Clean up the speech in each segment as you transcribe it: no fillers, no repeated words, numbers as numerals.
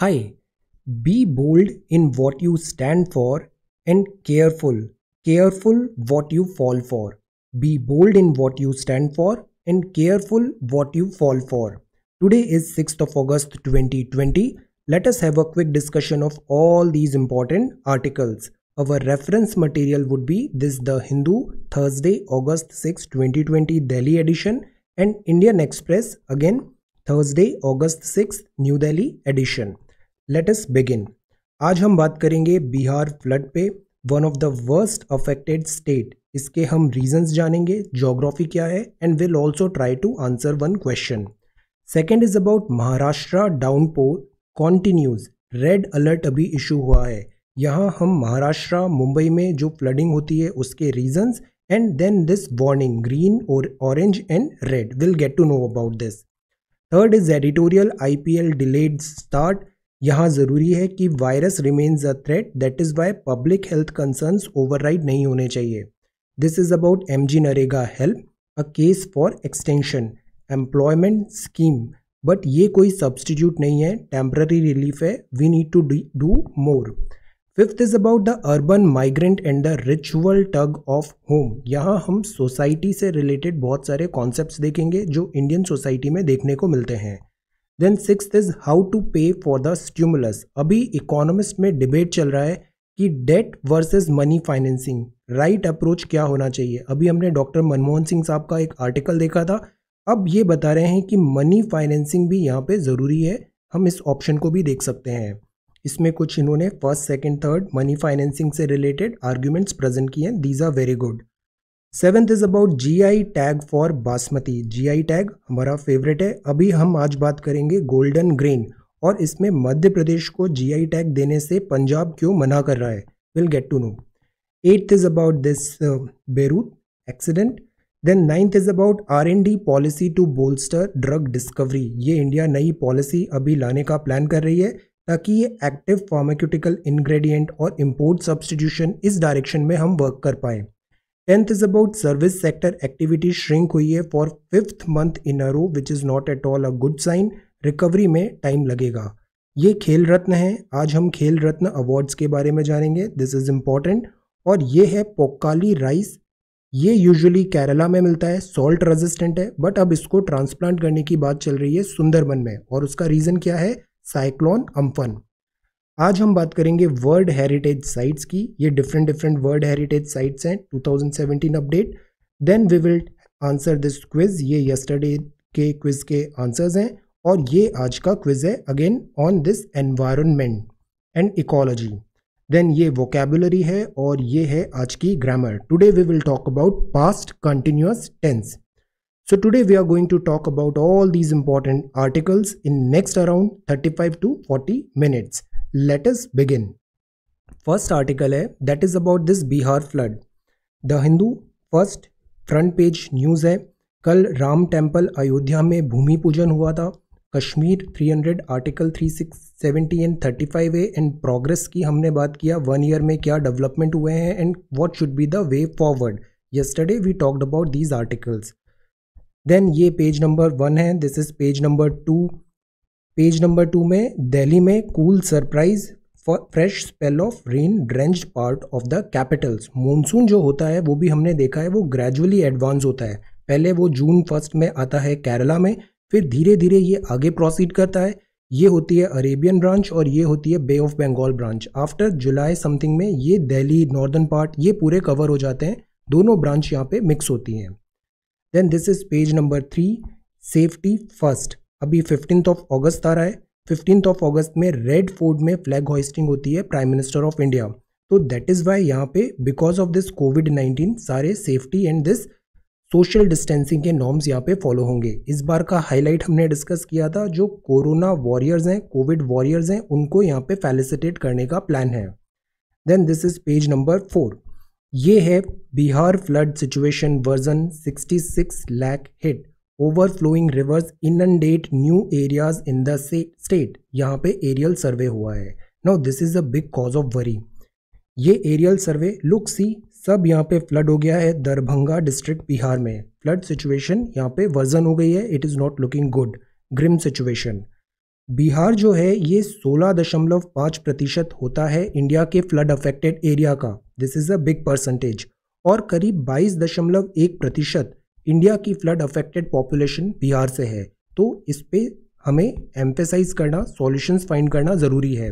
Hi, be bold in what you stand for and careful what you fall for. Be bold in what you stand for and careful what you fall for. Today is 6th of August 2020. Let us have a quick discussion of all these important articles. Our reference material would be this The Hindu, Thursday, August 6, 2020, Delhi edition, and Indian Express, again, Thursday, August 6, New Delhi edition. Let us begin. आज हम बात करेंगे Bihar flood पे, one of the worst affected state. इसके हम reasons जानेंगे, geography क्या है, and will also try to answer one question. Second is about Maharashtra downpour continues, red alert अभी इशू हुआ है। यहाँ हम महाराष्ट्र मुंबई में जो फ्लडिंग होती है उसके reasons and then this warning green और orange and red, will get to know about this. Third is editorial IPL delayed start. यहाँ ज़रूरी है कि virus remains a threat, that is why public health concerns override नहीं होने चाहिए। This is about MG NREGA help, a case for extension, employment scheme, but ये कोई substitute नहीं है, टेम्पररी रिलीफ है, we need to do more. Fifth is about the urban migrant and the ritual tug of home. यहाँ हम society से related बहुत सारे कॉन्सेप्ट देखेंगे जो इंडियन सोसाइटी में देखने को मिलते हैं। Then sixth is how to pay for the stimulus. अभी इकोनॉमिस्ट में डिबेट चल रहा है कि debt versus money financing, right approach क्या होना चाहिए। अभी हमने डॉक्टर मनमोहन सिंह साहब का एक आर्टिकल देखा था, अब ये बता रहे हैं कि मनी फाइनेंसिंग भी यहाँ पे ज़रूरी है, हम इस ऑप्शन को भी देख सकते हैं। इसमें कुछ इन्होंने first second third money financing से रिलेटेड आर्ग्यूमेंट्स प्रेजेंट किए हैं, these are very good. Seventh is about GI tag for basmati. GI tag हमारा फेवरेट है, अभी हम आज बात करेंगे गोल्डन ग्रेन और इसमें मध्य प्रदेश को GI टैग देने से पंजाब क्यों मना कर रहा है, will get to know. Eighth is about this Beirut accident. Then ninth is about R&D policy to bolster drug discovery. ये इंडिया नई पॉलिसी अभी लाने का प्लान कर रही है ताकि ये एक्टिव फार्माक्यूटिकल इन्ग्रेडियंट और इम्पोर्ट सब्सटीट्यूशन, इस डायरेक्शन में हम वर्क कर पाए। Tenth is about service sector activity shrink हुई है for 5th month in a row, which is not at all a good sign, recovery में टाइम लगेगा। ये खेल रत्न है, आज हम खेल रत्न अवार्ड्स के बारे में जानेंगे, दिस इज इम्पॉर्टेंट। और ये है पोक्काली राइस, ये यूजुअली केरला में मिलता है, सॉल्ट रेजिस्टेंट है, बट अब इसको ट्रांसप्लांट करने की बात चल रही है सुंदरबन में, और उसका रीज़न क्या है, साइक्लोन अम्फन। आज हम बात करेंगे वर्ल्ड हेरिटेज साइट्स की, ये डिफरेंट वर्ल्ड हेरिटेज साइट्स हैं, 2017 update. Then we will answer this quiz, ये यस्टरडे के क्विज के आंसर्स हैं और ये आज का क्विज है again on this environment and ecology. Then ये वोकेबुलरी है और ये है आज की grammar. Today we will talk about past continuous tense. So today we are going to talk about all these important articles in next around 35 to 40 minutes. Let us begin. First article है, that is about this Bihar flood. The Hindu first front page news है, कल Ram temple Ayodhya में भूमि पूजन हुआ था। Kashmir 300 article 3670 and 35A and progress की हमने बात किया, 1 ईयर में क्या डेवलपमेंट हुए हैं and what should be the way forward. Yesterday we talked about these articles. Then ये पेज नंबर 1 है, this is page number 2। Page number 2 में दिल्ली में cool surprise, fresh spell of rain drenched part of the capitals. Monsoon जो होता है वो भी हमने देखा है, वो ग्रेजुअली एडवांस होता है, पहले वो जून 1 में आता है केरला में, फिर धीरे धीरे ये आगे प्रोसीड करता है। ये होती है अरेबियन ब्रांच और ये होती है bay of Bengal branch. After July something में ये दिल्ली नॉर्दर्न पार्ट ये पूरे कवर हो जाते हैं, दोनों ब्रांच यहाँ पे मिक्स होती हैं। Then this is page number 3, safety first. अभी 15th of August आ रहा है, 15th of August में रेड फोर्ट में फ्लैग होइस्टिंग होती है प्राइम मिनिस्टर ऑफ इंडिया, तो दैट इज़ वाई यहाँ पे बिकॉज ऑफ दिस COVID-19 सारे safety and this social distancing के नॉर्म्स यहाँ पे फॉलो होंगे। इस बार का हाईलाइट हमने डिस्कस किया था, जो कोरोना वॉरियर्स हैं, कोविड वॉरियर्स हैं, उनको यहाँ पे फैसिलिटेट करने का प्लान है। Then this is page number 4, ये है Bihar flood situation worsen 66 lakh hit, overflowing rivers inundate new areas in the state. यहाँ पे एरियल सर्वे हुआ है, now this is a big cause of worry. ये एरियल सर्वे लुक सी, सब यहाँ पे फ्लड हो गया है, दरभंगा डिस्ट्रिक्ट बिहार में फ्लड सिचुएशन यहाँ पे वर्जन हो गई है, it is not looking good, grim situation. Bihar जो है ये 16.5% होता है इंडिया के फ्लड अफेक्टेड एरिया का, this is a big percentage, और करीब 22.1% इंडिया की फ्लड अफेक्टेड पॉपुलेशन बिहार से है। तो इस पे हमें एम्फेसाइज करना, सॉल्यूशंस फाइंड करना ज़रूरी है।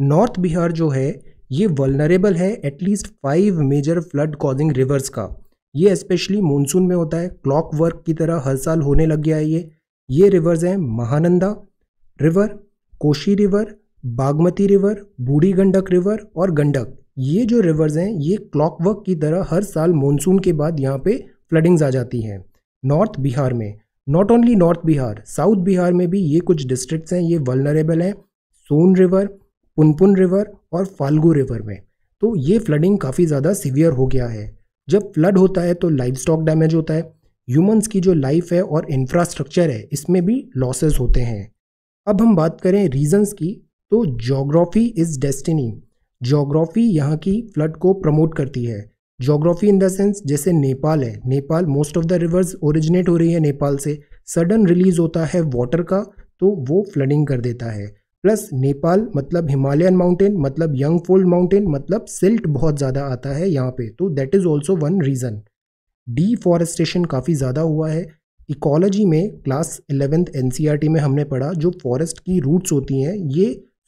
नॉर्थ बिहार जो है ये वल्नरेबल है at least 5 major flood causing rivers का। ये स्पेशली मानसून में होता है, क्लॉक वर्क की तरह हर साल होने लग गया है। ये रिवर्स हैं Mahananda river, Koshi river, Bagmati river, बूढ़ी गंडक रिवर और गंडक। ये जो रिवर्स हैं ये क्लॉकवर्क की तरह हर साल मानसून के बाद यहाँ पे फ्लडिंग्स आ जाती हैं नॉर्थ बिहार में। Not only north Bihar, south Bihar में भी ये कुछ डिस्ट्रिक्ट्स हैं ये वल्नरेबल हैं, सोन रिवर, पुनपुन रिवर और फाल्गु रिवर में। तो ये फ्लडिंग काफ़ी ज़्यादा सीवियर हो गया है। जब फ्लड होता है तो लाइव स्टॉक डैमेज होता है, ह्यूमंस की जो लाइफ है और इंफ्रास्ट्रक्चर है इसमें भी लॉसेस होते हैं। अब हम बात करें रीजंस की, तो जोग्राफी इज़ डेस्टिनी। जोग्राफी यहाँ की फ्लड को प्रमोट करती है। जोग्राफी इन द सेंस जैसे नेपाल है, Nepal most of the rivers originate हो रही है नेपाल से, सडन रिलीज होता है वाटर का तो वो फ्लडिंग कर देता है। प्लस नेपाल मतलब हिमालयन माउंटेन, मतलब यंग फोल्ड माउंटेन, मतलब सिल्ट बहुत ज़्यादा आता है यहाँ पे, तो that is also one reason. Deforestation काफ़ी ज़्यादा हुआ है। इकोलॉजी में क्लास 11th एनसीईआरटी में हमने पढ़ा जो फॉरेस्ट की रूट्स होती हैं ये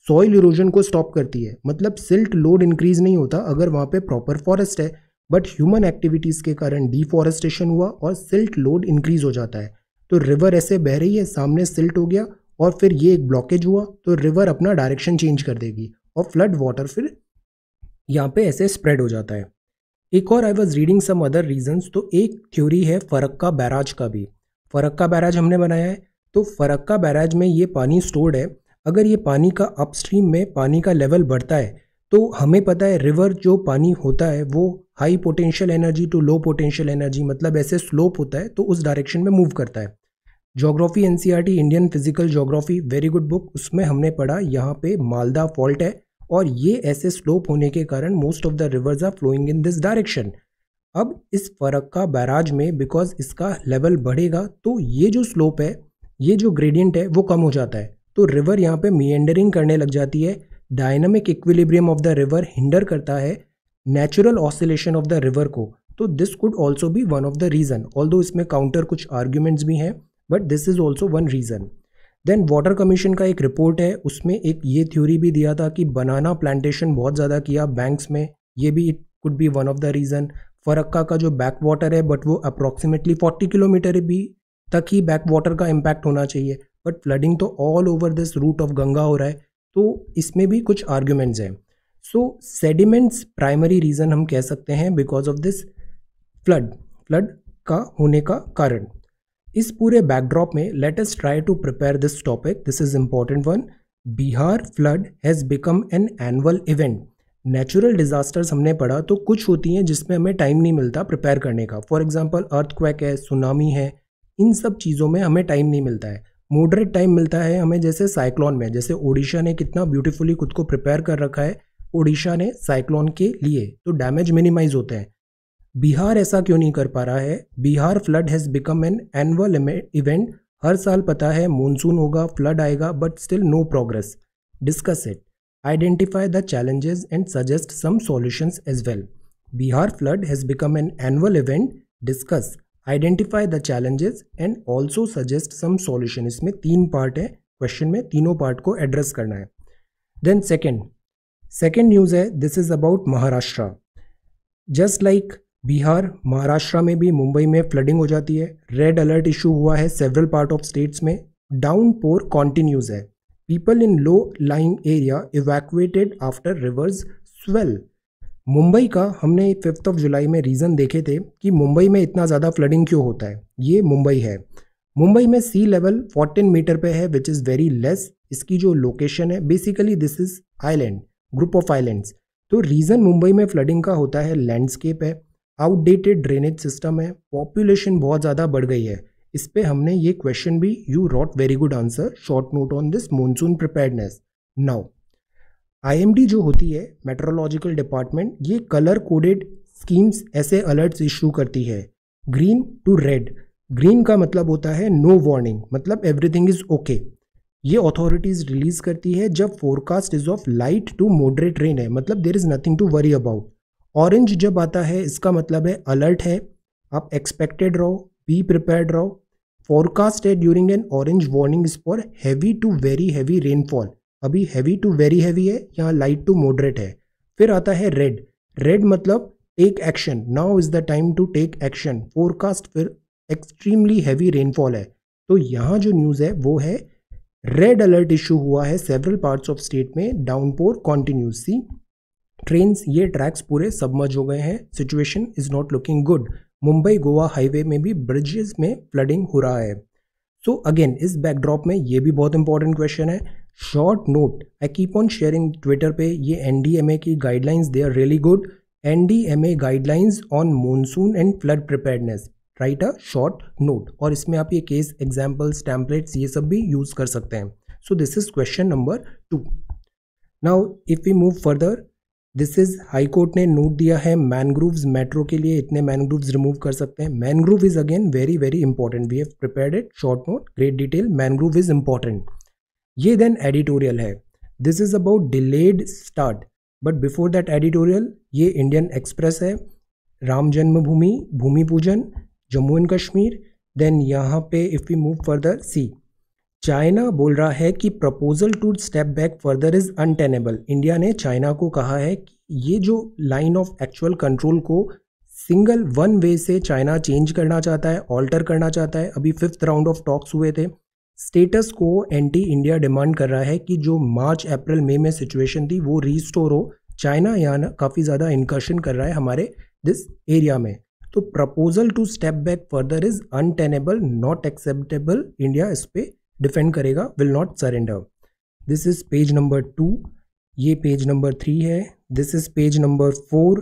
सॉइल इरोजन को स्टॉप करती है, मतलब सिल्ट लोड इंक्रीज़ नहीं होता अगर वहाँ पे प्रॉपर फॉरेस्ट है, बट ह्यूमन एक्टिविटीज़ के कारण डिफॉरेस्टेशन हुआ और सिल्ट लोड इंक्रीज़ हो जाता है। तो रिवर ऐसे बह रही है, सामने सिल्ट हो गया और फिर ये एक ब्लॉकेज हुआ तो रिवर अपना डायरेक्शन चेंज कर देगी और फ्लड वाटर फिर यहाँ पर ऐसे स्प्रेड हो जाता है। एक और I was reading some other reasons, तो एक थ्योरी है फरक्का बैराज का भी। फरक्का बैराज हमने बनाया है, तो फरक्का बैराज में ये पानी स्टोर्ड है। अगर ये पानी का अपस्ट्रीम में पानी का लेवल बढ़ता है तो हमें पता है रिवर जो पानी होता है वो high potential energy to low potential energy, मतलब ऐसे स्लोप होता है तो उस डायरेक्शन में मूव करता है। Geography NCERT, Indian physical geography, very good book, उसमें हमने पढ़ा यहाँ पे मालदा फॉल्ट है और ये ऐसे स्लोप होने के कारण most of the rivers are flowing in this direction. अब इस फरक्का बैराज में बिकॉज इसका लेवल बढ़ेगा तो ये जो स्लोप है, ये जो ग्रेडियंट है वो कम हो जाता है, तो रिवर यहाँ पे मीएंडरिंग करने लग जाती है। Dynamic equilibrium of the river hinder करता है natural oscillation of the river को, तो this could also be one of the reason, although इसमें काउंटर कुछ आर्ग्यूमेंट्स भी हैं but this is also one reason. Then water commission का एक रिपोर्ट है, उसमें एक ये थ्योरी भी दिया था कि बनाना प्लांटेशन बहुत ज़्यादा किया बैंक्स में, ये भी it could be one of the reason. Farakka का जो बैक वाटर है बट वो अप्रॉक्सीमेटली 40 किलोमीटर भी तक ही बैक वाटर का इम्पैक्ट होना चाहिए, बट फ्लडिंग तो all over this route of Ganga हो रहा है, तो इसमें भी कुछ आर्ग्यूमेंट्स हैं। सो सेडिमेंट्स प्राइमरी रीज़न हम कह सकते हैं बिकॉज ऑफ दिस फ्लड का होने का कारण। इस पूरे बैकड्रॉप में let us try to prepare this topic, this is important one. Bihar flood has become an annual event. Natural disasters हमने पढ़ा तो कुछ होती हैं जिसमें हमें टाइम नहीं मिलता प्रिपेयर करने का, फॉर एग्जांपल अर्थक्वेक है, सुनामी है, इन सब चीज़ों में हमें टाइम नहीं मिलता है, मॉडरेट टाइम मिलता है हमें, जैसे साइक्लोन में, जैसे ओडिशा ने कितना ब्यूटीफुली खुद को प्रिपेयर कर रखा है ओडिशा ने साइक्लोन के लिए, तो डैमेज मिनिमाइज होते हैं। बिहार ऐसा क्यों नहीं कर पा रहा है? Bihar flood has become an annual event. हर साल पता है मानसून होगा, फ्लड आएगा, but still no progress. Discuss it, identify the challenges and suggest some solutions as well. Bihar flood has become an annual event. Discuss, identify the challenges and also suggest some solution. इसमें 3 part है question में, तीनों part को address करना है। Then second news है, this is about Maharashtra. Just like Bihar, Maharashtra में भी मुंबई में फ्लडिंग हो जाती है, रेड अलर्ट इशू हुआ है सेवरल पार्ट ऑफ स्टेट्स में, डाउन पोर कॉन्टिन्यूज़ है। People in low-lying area evacuated after rivers swell. Mumbai का हमने 5 जुलाई में रीज़न देखे थे कि मुंबई में इतना ज़्यादा फ्लडिंग क्यों होता है, ये मुंबई है। मुंबई में सी लेवल 14 मीटर पे है विच इज़ वेरी लेस। इसकी जो लोकेशन है basically this is island, group of islands. तो रीज़न मुंबई में फ्लडिंग का होता है लैंडस्केप है, आउटडेटेड ड्रेनेज सिस्टम है, पॉपुलेशन बहुत ज़्यादा बढ़ गई है। इस पे हमने ये क्वेश्चन भी, you wrote very good answer, short note on this monsoon preparedness. Now IMD जो होती है मेट्रोलॉजिकल डिपार्टमेंट, ये कलर कोडेड स्कीम्स ऐसे अलर्ट्स इशू करती है, ग्रीन टू रेड। ग्रीन का मतलब होता है नो वार्निंग, मतलब एवरीथिंग इज ओके। ये अथॉरिटीज रिलीज करती है जब forecast is of light to moderate rain है, मतलब there is nothing to worry about. Orange जब आता है इसका मतलब है अलर्ट है, आप एक्सपेक्टेड रहो, बी प्रिपेयर्ड रहो। फोरकास्ट है during an orange warning is for heavy to very heavy rainfall, अभी हैवी टू वेरी हैवी है, यहाँ लाइट टू मॉडरेट है। फिर आता है रेड, रेड मतलब take action, now is the time to take action. Forecast फिर एक्सट्रीमली हैवी रेनफॉल है, तो यहाँ जो न्यूज़ है वो है रेड अलर्ट इशू हुआ है सेवरल पार्ट्स ऑफ स्टेट में, डाउनपोर कंटिन्यूस, सी ट्रेन्स ये ट्रैक्स पूरे सबमर्ज हो गए हैं, situation is not looking good. Mumbai Goa highway में भी ब्रिजेस में फ्लडिंग हो रहा है। सो अगेन इस बैकड्रॉप में ये भी बहुत इंपॉर्टेंट क्वेश्चन है। Short note, I keep on sharing Twitter पे ये एनडीएमए की guidelines, they are really good. NDMA guidelines on monsoon and flood preparedness, right a short note, और इसमें आप ये केस एग्जाम्पल्स, टेम्पलेट्स ये सब भी यूज कर सकते हैं। So this is question number 2। Now if we move further, this is high court ने नोट दिया है मैनग्रोव्स मेट्रो के लिए इतने मैनग्रोव्स रिमूव कर सकते हैं। Mangrove is again very very important, we have prepared it, short note, great detail, mangrove is important. ये देन एडिटोरियल है, this is about delayed start, but before that editorial ये Indian Express है, राम जन्मभूमि, भूमि पूजन, Jammu and Kashmir. Then यहाँ पे if we move further, see China बोल रहा है कि proposal to step back further is untenable. India ने चाइना को कहा है कि ये जो लाइन ऑफ एक्चुअल कंट्रोल को सिंगल वन वे से चाइना चेंज करना चाहता है, ऑल्टर करना चाहता है। अभी 5th राउंड ऑफ टॉक्स हुए थे, स्टेटस को एंटी इंडिया डिमांड कर रहा है कि जो मार्च अप्रैल मई में सिचुएशन थी वो रीस्टोर हो। चाइना यहाँ काफ़ी ज़्यादा इंकर्शन कर रहा है हमारे दिस एरिया में, तो proposal to step back further is untenable, not acceptable, India इस पर डिफेंड करेगा, will not surrender. This is page number 2, ये पेज नंबर 3 है, this is page number 4,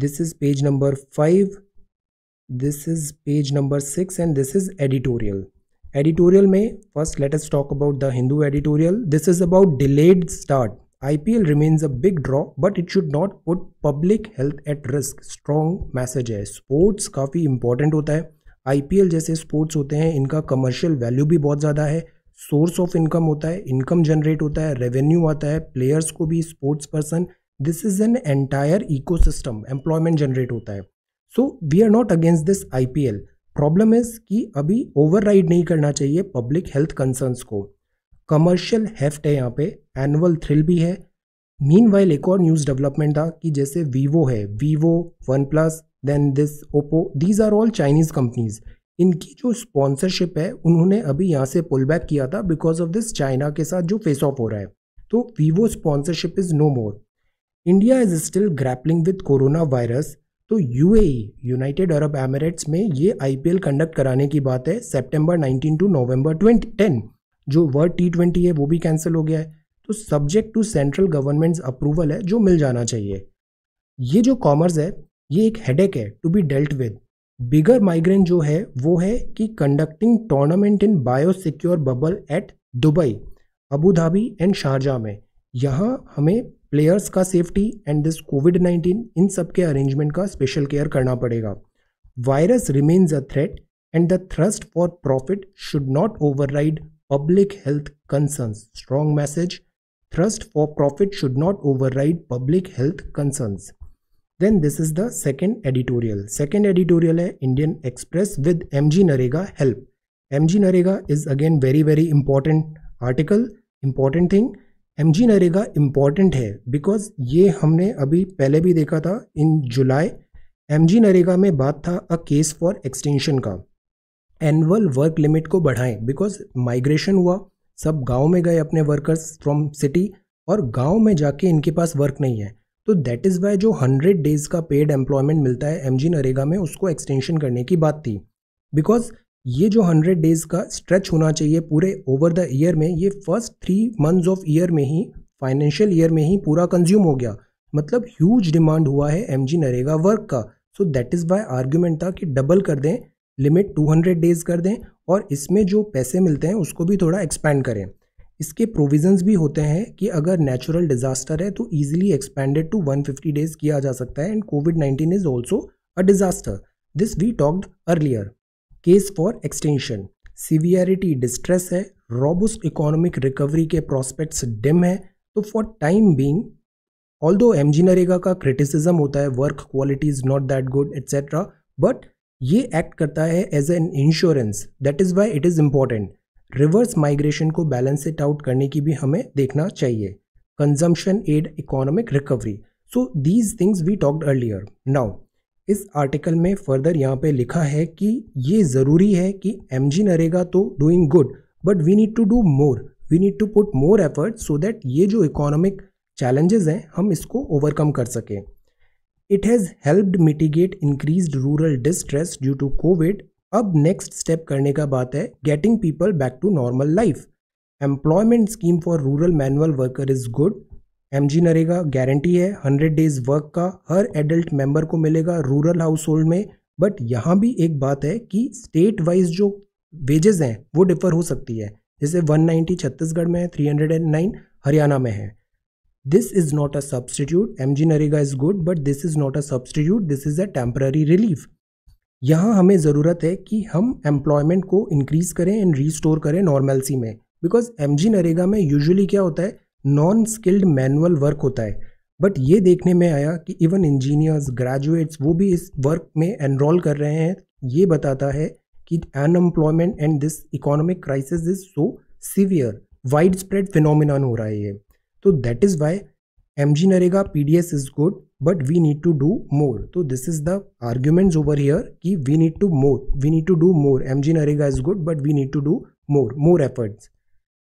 this is page number 5, this is page number 6 and this is editorial. Editorial में first let us talk about the Hindu editorial. This is about delayed start, IPL remains a big draw, but it should not put public health at risk. Strong message है। Sports काफ़ी important होता है, IPL जैसे sports होते हैं इनका commercial value भी बहुत ज़्यादा है, source of income होता है, income generate होता है, revenue आता है, players को भी, sports person, this is an entire ecosystem, employment generate होता है। So we are not against this IPL. Problem is कि अभी override नहीं करना चाहिए public health concerns को। कमर्शियल हेफ्ट है यहाँ पे, एनुअल थ्रिल भी है। मीनवाइल एक और न्यूज़ डेवलपमेंट था कि जैसे वीवो है, Vivo, OnePlus, then this Oppo, these are all Chinese companies, इनकी जो स्पॉन्सरशिप है उन्होंने अभी यहाँ से पुल बैक किया था बिकॉज ऑफ दिस चाइना के साथ जो फेस ऑफ हो रहा है, तो Vivo sponsorship is no more. India is still grappling with corona virus, तो UAE, यूनाइटेड अरब एमिरेट्स में ये IPL कंडक्ट कराने की बात है सेप्टेम्बर 19 टू नवम्बर 10। जो वर्ल्ड T20 है वो भी कैंसिल हो गया है, तो subject to central government's approval है जो मिल जाना चाहिए। ये जो कॉमर्स है ये एक हेडेक है to be dealt with. Bigger migraine जो है वो है कि conducting tournament in biosecure bubble at Dubai, Abu Dhabi and Sharjah में। यहाँ हमें प्लेयर्स का सेफ्टी एंड दिस कोविड-19 इन सब के अरेंजमेंट का स्पेशल केयर करना पड़ेगा। Virus remains a threat and the thrust for profit should not override public health concerns, strong message, thrust for profit should not override public health concerns. Then this is the second editorial. Second editorial है Indian Express with MG Narega help. MG Narega is again very very important article, important thing. MG Narega important है because ये हमने अभी पहले भी देखा था in July, MG Narega में बात था a case for extension का, एनुअल वर्क लिमिट को बढ़ाएं बिकॉज माइग्रेशन हुआ, सब गांव में गए अपने वर्कर्स फ्रॉम सिटी और गांव में जाके इनके पास वर्क नहीं है, तो दैट इज़ वाई जो 100 डेज़ का पेड एम्प्लॉयमेंट मिलता है MG नरेगा में उसको एक्सटेंशन करने की बात थी, बिकॉज ये जो 100 डेज़ का स्ट्रेच होना चाहिए पूरे ओवर द ईयर में, ये फर्स्ट 3 मंथ्स ऑफ ईयर में ही, फाइनेंशियल ईयर में ही पूरा कंज्यूम हो गया, मतलब ह्यूज डिमांड हुआ है MG नरेगा वर्क का। So that is why argument था कि डबल कर दें लिमिट, 200 डेज़ कर दें और इसमें जो पैसे मिलते हैं उसको भी थोड़ा एक्सपैंड करें। इसके प्रोविजंस भी होते हैं कि अगर नेचुरल डिज़ास्टर है तो ईजिली एक्सपैंडेड टू 150 डेज़ किया जा सकता है एंड कोविड-19 is also a disaster, this we talked earlier. Case for extension, severity distress है, रोबस्ट इकोनॉमिक रिकवरी के प्रॉस्पेक्ट्स डिम है। तो for time being although MG NREGA का क्रिटिसिज्म होता है work quality is not that good etcetera, but ये act करता है as an insurance, that is why it is important. Reverse migration को बैलेंस इट आउट करने की भी हमें देखना चाहिए। Consumption aid economic recovery, so these things we talked earlier. Now इस आर्टिकल में फर्दर यहाँ पे लिखा है कि ये ज़रूरी है कि एमजी नरेगा तो doing good, but we need to do more, we need to put more effort so that ये जो इकोनॉमिक चैलेंजेस हैं हम इसको ओवरकम कर सकें। It has helped mitigate increased rural distress due to COVID. अब नेक्स्ट स्टेप करने का बात है getting people back to normal life. Employment scheme for rural manual worker is good. MG NREGA guarantee है 100 डेज वर्क का हर एडल्ट मेंबर को मिलेगा रूरल हाउस होल्ड में, बट यहाँ भी एक बात है कि स्टेट वाइज जो वेजेस हैं वो डिफर हो सकती है। जैसे 190 छत्तीसगढ़ में है, 309 हरियाणा में है। This is not a substitute. MG NREGA is good but this is not a substitute, this is a temporary relief. यहाँ हमें ज़रूरत है कि हम एम्प्लॉयमेंट को इंक्रीज़ करें एंड रीस्टोर करें नॉर्मेलसी में, बिकॉज एमजी नरेगा में यूजुअली क्या होता है, नॉन स्किल्ड मैनुअल वर्क होता है। बट ये देखने में आया कि इवन इंजीनियर्स ग्रेजुएट्स वो भी इस वर्क में एनरोल कर रहे हैं। ये बताता है कि unemployment and this economic crisis is so severe, widespread phenomenon हो रहा है ये। तो that is why MG NREGA PDS is good but we need to do more. तो this is the arguments over here कि we need to do more. MG NREGA is good but we need to do more efforts.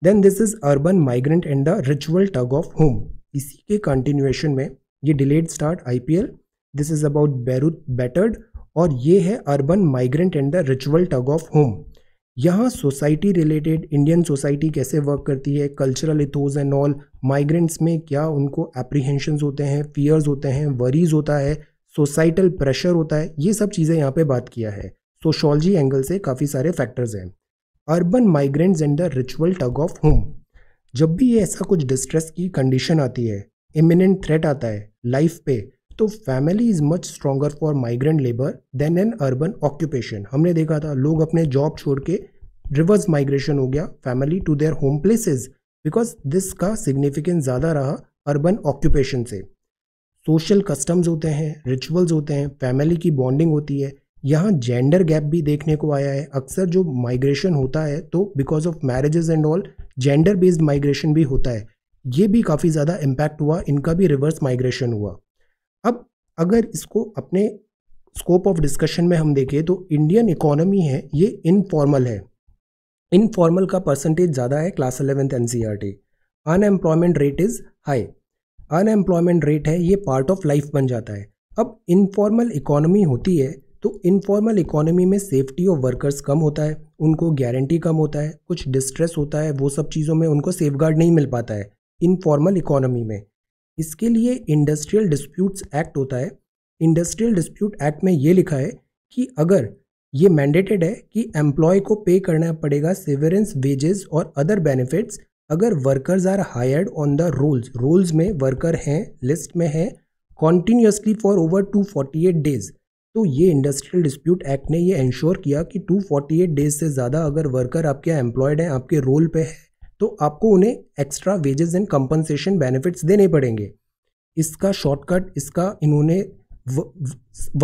Then this is urban migrant and the ritual tug of home. इसी के continuation में ये delayed start IPL, this is about Beirut battered, और ये है urban migrant and the ritual tug of home. यहाँ society related, Indian society कैसे work करती है, cultural ethos and all, migrants में क्या उनको एप्रीहेंशंस होते हैं, फियर्स होते हैं, वरीज होता है, सोसाइटल प्रेशर होता है, ये सब चीज़ें यहाँ पे बात किया है। सोशोलॉजी एंगल से काफ़ी सारे फैक्टर्स हैं। Urban migrants and the ritual tug of home, जब भी ये ऐसा कुछ डिस्ट्रेस की कंडीशन आती है, इमिनेंट थ्रेट आता है लाइफ पे, तो family is much stronger for migrant labour than an urban occupation. हमने देखा था लोग अपने जॉब छोड़ के रिवर्स माइग्रेशन हो गया family to their home places, because this का सिग्निफिकेंस ज़्यादा रहा अर्बन ऑक्यूपेशन से। सोशल कस्टम्स होते हैं, रिचुअल्स होते हैं, फैमिली की बॉन्डिंग होती है। यहाँ जेंडर गैप भी देखने को आया है। अक्सर जो माइग्रेशन होता है तो because of marriages and all gender based migration भी होता है, ये भी काफ़ी ज़्यादा इम्पैक्ट हुआ, इनका भी रिवर्स माइग्रेशन हुआ। अब अगर इसको अपने स्कोप ऑफ डिस्कशन में हम देखें तो इंडियन इकोनॉमी है ये इनफॉर्मल है, इनफॉर्मल का परसेंटेज ज़्यादा है class 11th NCERT। Unemployment rate is high, unemployment rate है ये पार्ट ऑफ लाइफ बन जाता है। अब इनफॉर्मल इकोनॉमी होती है तो इनफॉर्मल इकोनॉमी में सेफ्टी ऑफ वर्कर्स कम होता है, उनको गारंटी कम होता है, कुछ डिस्ट्रेस होता है, वो सब चीज़ों में उनको सेफगार्ड नहीं मिल पाता है इनफॉर्मल इकोनॉमी में। इसके लिए इंडस्ट्रियल डिस्प्यूट्स एक्ट होता है। इंडस्ट्रियल डिस्प्यूट एक्ट में ये लिखा है कि अगर ये मैंडेटेड है कि एम्प्लॉय को पे करना पड़ेगा सेवरेंस वेजेस और अदर बेनिफिट्स अगर workers are hired on the rolls, rolls में वर्कर हैं, लिस्ट में हैं, कॉन्टीन्यूसली फॉर ओवर 248 डेज। तो ये इंडस्ट्रियल डिस्प्यूट एक्ट ने ये इंश्योर किया कि 248 डेज से ज़्यादा अगर वर्कर आपके एम्प्लॉयड हैं, आपके रोल पे है, तो आपको उन्हें extra wages and compensation benefits देने पड़ेंगे। इसका शॉर्टकट, इसका इन्होंने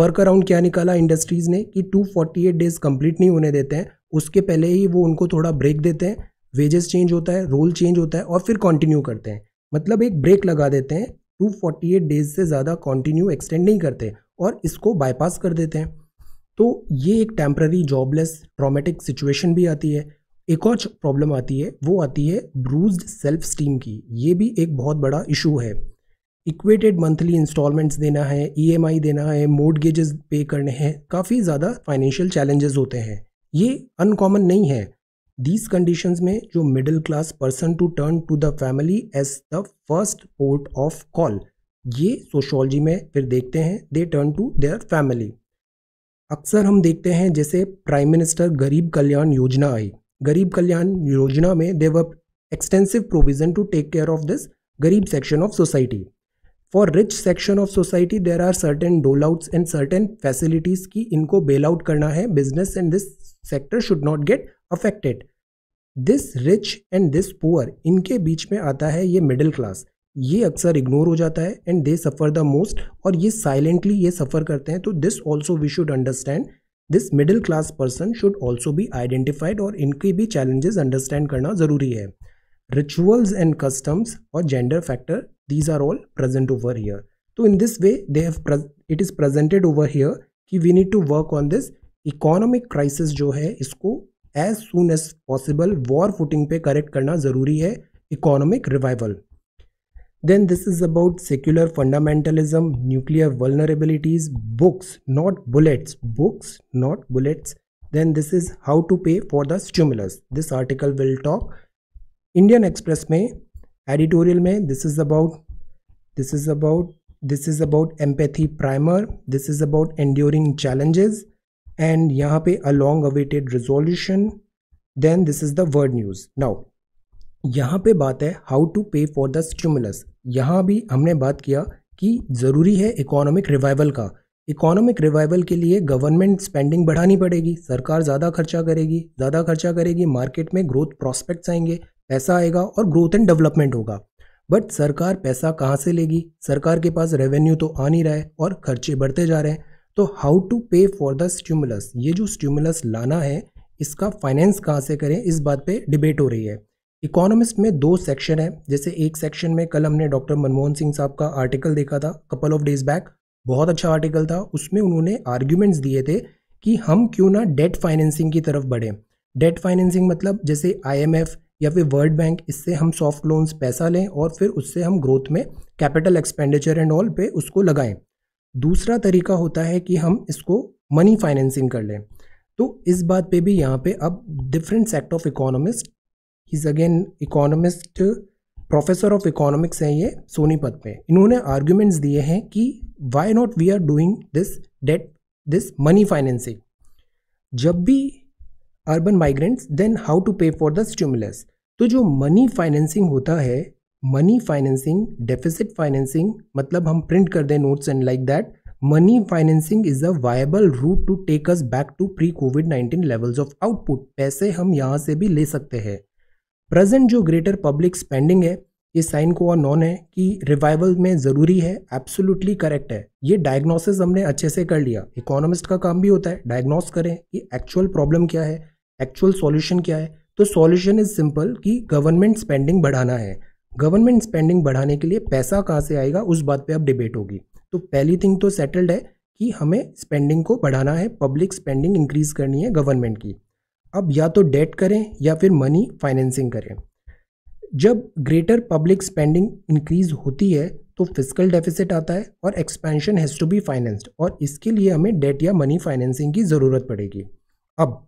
वर्क अराउंड क्या निकाला इंडस्ट्रीज़ ने कि 248 डेज कंप्लीट नहीं होने देते हैं, उसके पहले ही वो उनको थोड़ा ब्रेक देते हैं, वेजेस चेंज होता है, रोल चेंज होता है और फिर कंटिन्यू करते हैं। मतलब एक ब्रेक लगा देते हैं, 248 डेज से ज़्यादा कंटिन्यू एक्सटेंड नहीं करते और इसको बाईपास कर देते हैं। तो ये एक टेम्पररी जॉबलेस ट्रॉमेटिक सिचुएशन भी आती है। एक और प्रॉब्लम आती है, वो आती है ब्रूज्ड सेल्फ स्टीम की। ये भी एक बहुत बड़ा इशू है। इक्वेटेड मंथली इंस्टॉलमेंट्स देना है, EMI देना है, मॉर्गेजेस पे करने हैं, काफ़ी ज़्यादा फाइनेंशियल चैलेंजेस होते हैं। ये अनकॉमन नहीं है। दीज कंडीशंस में जो middle class person to turn to the family as the first port of call, ये सोशोलॉजी में फिर देखते हैं, they turn to their family. अक्सर हम देखते हैं जैसे प्राइम मिनिस्टर गरीब कल्याण योजना आई, गरीब कल्याण योजना में they were extensive provision to take care of this गरीब section of society. For rich section of society there are certain dole outs and certain facilities की इनको बेल आउट करना है, business and this sector should not get affected. This rich and this poor, इनके बीच में आता है ये मिडिल क्लास, ये अक्सर इग्नोर हो जाता है, and they suffer the most, और ये साइलेंटली ये सफ़र करते हैं। तो this also we should understand, this middle class person should also be identified, और इनके भी चैलेंजेस अंडरस्टैंड करना ज़रूरी है। रिचुअल्स एंड कस्टम्स और gender factor, these are all present over here. तो in this way they have, it is presented over here कि we need to work on this economic crisis जो है, इसको as soon as possible war footing पे correct करना ज़रूरी है, economic revival. Then this is about secular fundamentalism, nuclear vulnerabilities, books not bullets, books not bullets. Then this is how to pay for the stimulus. This article will talk. Indian Express में editorial में this is about empathy primer, this is about enduring challenges, and यहाँ पे a long awaited resolution. Then this is the world news. Now यहाँ पे बात है how to pay for the stimulus. यहाँ भी हमने बात किया कि ज़रूरी है इकोनॉमिक रिवाइवल का। इकोनॉमिक रिवाइवल के लिए गवर्नमेंट स्पेंडिंग बढ़ानी पड़ेगी, सरकार ज़्यादा खर्चा करेगी, मार्केट में ग्रोथ प्रॉस्पेक्ट्स आएंगे, पैसा आएगा और ग्रोथ एंड डेवलपमेंट होगा। बट सरकार पैसा कहाँ से लेगी? सरकार के पास रेवेन्यू तो आ नहीं रहा है और खर्चे बढ़ते जा रहे हैं। तो how to pay for the stimulus, ये जो स्टिमुलस लाना है इसका फाइनेंस कहाँ से करें, इस बात पर डिबेट हो रही है। इकोनॉमिस्ट में दो सेक्शन है, जैसे एक सेक्शन में कल हमने डॉक्टर मनमोहन सिंह साहब का आर्टिकल देखा था कपल ऑफ डेज बैक, बहुत अच्छा आर्टिकल था। उसमें उन्होंने आर्ग्यूमेंट्स दिए थे कि हम क्यों ना डेट फाइनेंसिंग की तरफ बढ़ें। डेट फाइनेंसिंग मतलब जैसे आईएमएफ या फिर वर्ल्ड बैंक, इससे हम सॉफ्ट लोन्स पैसा लें और फिर उससे हम ग्रोथ में कैपिटल एक्सपेंडिचर एंड ऑल पे उसको लगाएं। दूसरा तरीका होता है कि हम इसको मनी फाइनेंसिंग कर लें। तो इस बात पर भी यहाँ पर अब different sect of economist, is again economist, professor of economics हैं ये सोनीपत में, इन्होंने आर्ग्यूमेंट्स दिए हैं कि why not we are doing this debt, this money financing, जब भी urban migrants, then how to pay for the stimulus. तो जो मनी फाइनेंसिंग होता है, मनी फाइनेंसिंग, डेफिसिट फाइनेंसिंग मतलब हम प्रिंट कर दें notes and like that, money financing is a viable route to take us back to pre कोविड-19 levels of output. पैसे हम यहाँ से भी ले सकते हैं। प्रेजेंट जो ग्रेटर पब्लिक स्पेंडिंग है, ये साइन को और नॉन है कि रिवाइवल में ज़रूरी है, एब्सोल्युटली करेक्ट है। ये डायग्नोसिस हमने अच्छे से कर लिया। इकोनॉमिस्ट का काम भी होता है डायग्नोस करें कि एक्चुअल प्रॉब्लम क्या है, एक्चुअल सॉल्यूशन क्या है। तो सॉल्यूशन इज सिंपल कि गवर्नमेंट स्पेंडिंग बढ़ाना है। गवर्नमेंट स्पेंडिंग बढ़ाने के लिए पैसा कहाँ से आएगा, उस बात पर अब डिबेट होगी। तो पहली थिंग तो सेटल्ड है कि हमें स्पेंडिंग को बढ़ाना है, पब्लिक स्पेंडिंग इंक्रीज करनी है गवर्नमेंट की। अब या तो डेट करें या फिर मनी फाइनेंसिंग करें। जब ग्रेटर पब्लिक स्पेंडिंग इंक्रीज होती है तो फिस्कल डेफिसिट आता है और expansion has to be financed, और इसके लिए हमें डेट या मनी फाइनेंसिंग की ज़रूरत पड़ेगी। अब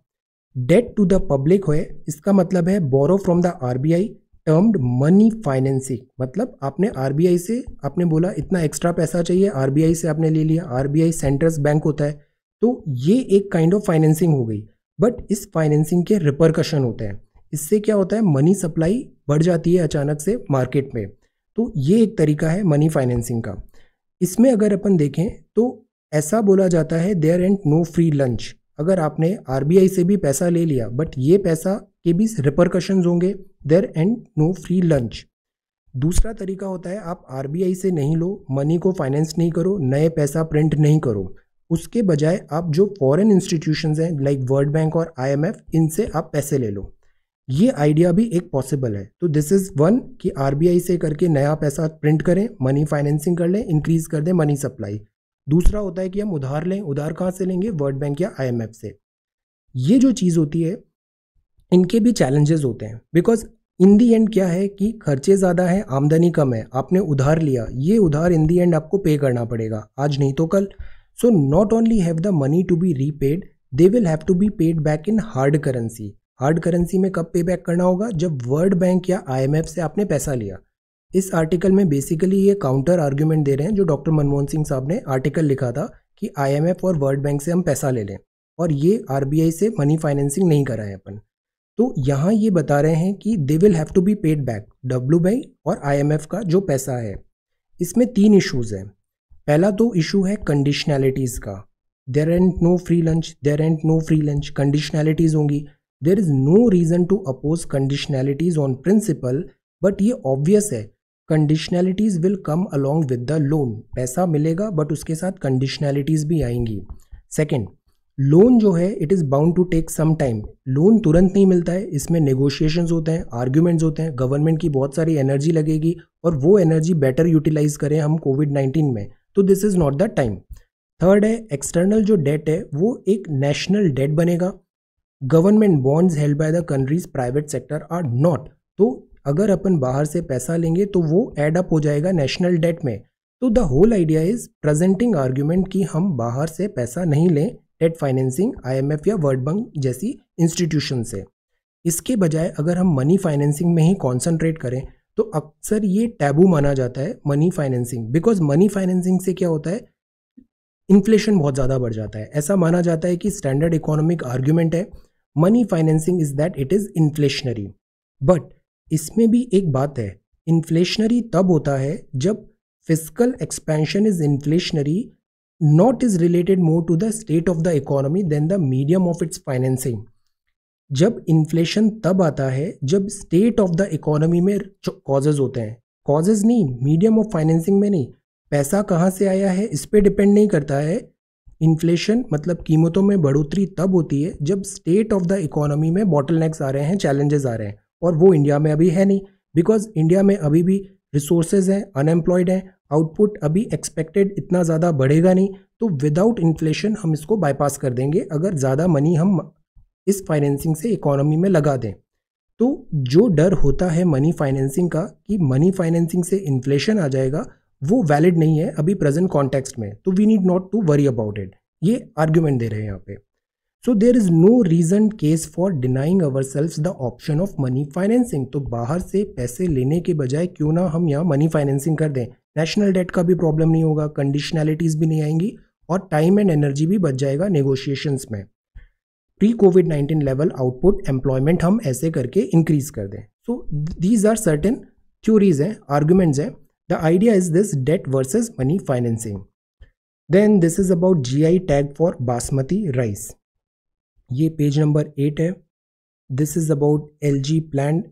डेट टू द पब्लिक होए, इसका मतलब है borrow from the RBI termed money financing, मतलब आपने आरबीआई से, आपने बोला इतना एक्स्ट्रा पैसा चाहिए, आरबीआई से आपने ले लिया। आरबीआई सेंट्रल बैंक होता है, तो ये एक काइंड ऑफ फाइनेंसिंग हो गई। बट इस फाइनेंसिंग के रिपरकशन होते हैं। इससे क्या होता है, मनी सप्लाई बढ़ जाती है अचानक से मार्केट में। तो ये एक तरीका है मनी फाइनेंसिंग का। इसमें अगर अपन देखें तो ऐसा बोला जाता है there and no free lunch. अगर आपने आरबीआई से भी पैसा ले लिया बट ये पैसा के भी रिपरकशंस होंगे, there and no free lunch. दूसरा तरीका होता है आप आरबीआई से नहीं लो, मनी को फाइनेंस नहीं करो, नए पैसा प्रिंट नहीं करो, उसके बजाय आप जो फॉरेन इंस्टीट्यूशंस हैं लाइक वर्ल्ड बैंक और आईएमएफ, इनसे आप पैसे ले लो। ये आइडिया भी एक पॉसिबल है। तो दिस इज़ वन कि आरबीआई से करके नया पैसा प्रिंट करें, मनी फाइनेंसिंग कर लें, इंक्रीज़ कर दें मनी सप्लाई। दूसरा होता है कि हम उधार लें। उधार कहाँ से लेंगे, वर्ल्ड बैंक या आईएमएफ से। ये जो चीज़ होती है, इनके भी चैलेंजेस होते हैं, बिकॉज इन दी एंड क्या है कि खर्चे ज़्यादा हैं, आमदनी कम है, आपने उधार लिया, ये उधार इन दी एंड आपको पे करना पड़ेगा, आज नहीं तो कल। So not only have the money to be repaid, they will have to be paid back in hard currency. Hard currency में कब पे बैक करना होगा, जब वर्ल्ड बैंक या आईएमएफ से आपने पैसा लिया। इस आर्टिकल में बेसिकली ये काउंटर आर्ग्यूमेंट दे रहे हैं जो डॉक्टर मनमोहन सिंह साहब ने आर्टिकल लिखा था कि आईएमएफ और वर्ल्ड बैंक से हम पैसा ले लें, और ये आरबीआई से मनी फाइनेंसिंग नहीं कराएं अपन। तो यहाँ ये बता रहे हैं कि they will have to be paid back, WBI और IMF का जो पैसा है। इसमें तीन इशूज़ हैं। पहला तो इशू है कंडीशनैलिटीज़ का, there and no free lunch, conditionalities होंगी। There is no reason to oppose conditionalities on principle, but ये ऑब्वियस है conditionalities will come along with the loan, पैसा मिलेगा बट उसके साथ कंडीशनैलिटीज भी आएंगी। सेकेंड, लोन जो है it is bound to take some time, loan तुरंत नहीं मिलता है, इसमें नेगोशिएशंस होते हैं, आर्ग्यूमेंट्स होते हैं, गवर्नमेंट की बहुत सारी एनर्जी लगेगी और वो एनर्जी बेटर यूटिलाइज करें हम कोविड-19 में, तो this is not the time. Third है एक्सटर्नल जो डेट है वो एक नेशनल डेट बनेगा, government bonds held by the countries private sector are not, तो अगर अपन बाहर से पैसा लेंगे तो वो एड अप हो जाएगा नेशनल डेट में। तो the whole idea is presenting argument कि हम बाहर से पैसा नहीं लें डेट फाइनेंसिंग IMF या वर्ल्ड बैंक जैसी इंस्टीट्यूशन से, इसके बजाय अगर हम मनी फाइनेंसिंग में ही कॉन्सनट्रेट करें, तो अक्सर ये टैबू माना जाता है money financing, because money financing से क्या होता है, इन्फ्लेशन बहुत ज़्यादा बढ़ जाता है, ऐसा माना जाता है कि स्टैंडर्ड इकोनॉमिक आर्ग्यूमेंट है money financing is that it is inflationary. But इसमें भी एक बात है, इन्फ्लेशनरी तब होता है जब fiscal expansion is inflationary not is related more to the state of the economy than the medium of its financing। जब इन्फ्लेशन तब आता है जब स्टेट ऑफ द इकोनॉमी में कॉजेज होते हैं, कॉजेज नहीं मीडियम ऑफ फाइनेंसिंग में नहीं, पैसा कहाँ से आया है इस पर डिपेंड नहीं करता है। इन्फ्लेशन मतलब कीमतों में बढ़ोतरी तब होती है जब स्टेट ऑफ द इकोनॉमी में बॉटलनेक्स आ रहे हैं, चैलेंजेस आ रहे हैं, और वो इंडिया में अभी है नहीं, बिकॉज इंडिया में अभी भी रिसोर्सेज हैं, अनएम्प्लॉयड हैं, आउटपुट अभी एक्सपेक्टेड इतना ज़्यादा बढ़ेगा नहीं, तो विदाउट इन्फ्लेशन हम इसको बाईपास कर देंगे अगर ज़्यादा मनी हम इस फाइनेंसिंग से इकोनॉमी में लगा दें। तो जो डर होता है मनी फाइनेंसिंग का कि मनी फाइनेंसिंग से इन्फ्लेशन आ जाएगा, वो वैलिड नहीं है अभी प्रेजेंट कॉन्टेक्स्ट में, तो we need not to worry about it, ये आर्ग्यूमेंट दे रहे हैं यहाँ पे। So there is no reason case for denying ourselves the option of money financing, तो बाहर से पैसे लेने के बजाय क्यों ना हम यहाँ मनी फाइनेंसिंग कर दें, नेशनल डेट का भी प्रॉब्लम नहीं होगा, कंडीशनैलिटीज़ भी नहीं आएंगी और टाइम एंड एनर्जी भी बच जाएगा नेगोशिएशंस में। प्री कोविड-19 लेवल आउटपुट एम्प्लॉयमेंट हम ऐसे करके इंक्रीज कर दें। So these are certain theories हैं, आर्ग्यूमेंट्स हैं। The idea is this debt versus money financing. Then this is about GI tag for basmati rice, ये पेज नंबर 8 है। This is about LG plant,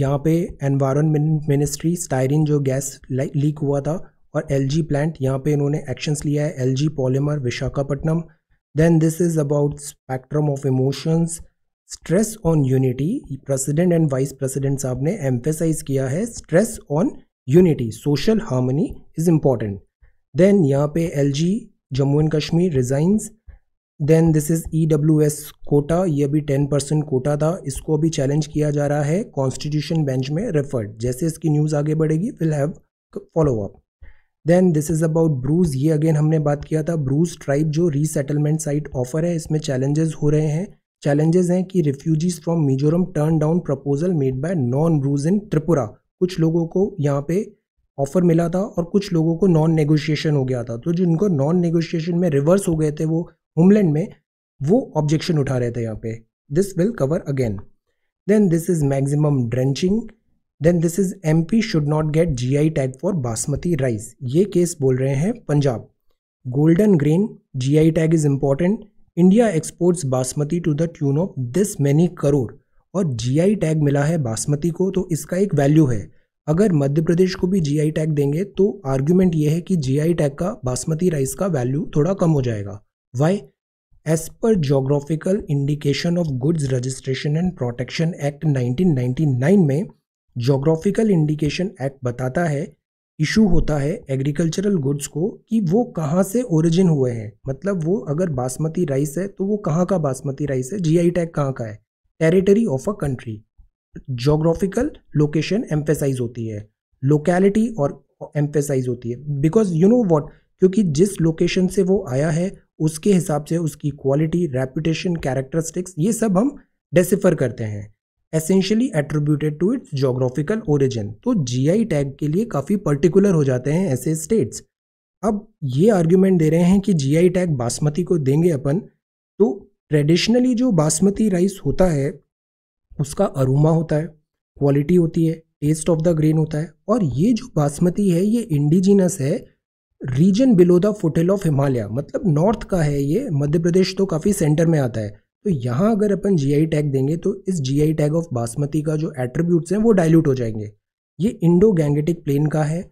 यहाँ पे एनवायरमेंट मिनिस्ट्री स्टायरीन जो gas leak हुआ था और LG प्लांट, यहाँ पे इन्होंने एक्शंस लिया है, LG polymer Visakhapatnam. Then this is about spectrum of emotions, stress on unity, president and vice president साहब ने एम्फेसाइज किया है stress on unity, social harmony is important. Then यहाँ पे LG Jammu and Kashmir resigns. Then this is EWS quota, ये भी 10% कोटा था, इसको भी चैलेंज किया जा रहा है कॉन्स्टिट्यूशन बेंच में रेफर्ड, जैसे इसकी न्यूज़ आगे बढ़ेगी will have follow up. Then this is about Brus, ये अगेन हमने बात किया था, ब्रूज ट्राइब जो रीसेटलमेंट साइट ऑफर है, इसमें चैलेंजेस हो रहे हैं, चैलेंजेस हैं कि refugees from Mizoram turn down proposal made by non Brus in Tripura, कुछ लोगों को यहाँ पे ऑफ़र मिला था और कुछ लोगों को नॉन नेगोशिएशन हो गया था, तो जिनको नॉन नेगोशिएशन में रिवर्स हो गए थे वो होमलैंड में, वो ऑब्जेक्शन उठा रहे थे यहाँ पे, this will cover again. Then this is maximum drenching. Then this is MP should not get GI tag for basmati rice, ये केस बोल रहे हैं Punjab. Golden grain GI tag is important, India exports basmati to the tune of this many crore, और GI tag मिला है बासमती को तो इसका एक वैल्यू है, अगर मध्य प्रदेश को भी GI टैग देंगे तो आर्ग्यूमेंट ये है कि GI टैग का बासमती राइस का वैल्यू थोड़ा कम हो जाएगा। Why? As per Geographical Indication of Goods Registration and Protection Act 1999 में Geographical Indication Act बताता है, इशू होता है एग्रीकल्चरल गुड्स को कि वो कहाँ से ओरिजिन हुए हैं, मतलब वो अगर बासमती राइस है तो वो कहाँ का बासमती राइस है, GI टैग कहाँ का है, territory of a country, geographical location emphasise होती है, लोकेलिटी और एम्फेसाइज होती है, बिकॉज यू नो वॉट, क्योंकि जिस लोकेशन से वो आया है उसके हिसाब से उसकी क्वालिटी, रेपुटेशन, कैरेक्टरिस्टिक्स, ये सब हम डिसिफर करते हैं, essentially attributed to its geographical origin. तो GI टैग के लिए काफ़ी पर्टिकुलर हो जाते हैं ऐसे स्टेट्स। अब ये आर्ग्यूमेंट दे रहे हैं कि GI टैग बासमती को देंगे अपन, तो ट्रेडिशनली जो बासमती राइस होता है उसका अरोमा होता है, क्वालिटी होती है, टेस्ट ऑफ द ग्रेन होता है, और ये जो बासमती है ये इंडिजिनस है region below the foothill of Himalaya, मतलब नॉर्थ का है ये, मध्य प्रदेश तो काफ़ी सेंटर में आता है, तो यहाँ अगर अपन जीआई टैग देंगे तो इस जीआई टैग ऑफ बासमती का जो एट्रीब्यूट्स हैं वो डाइल्यूट हो जाएंगे। ये इंडो गैंगेटिक प्लेन का है,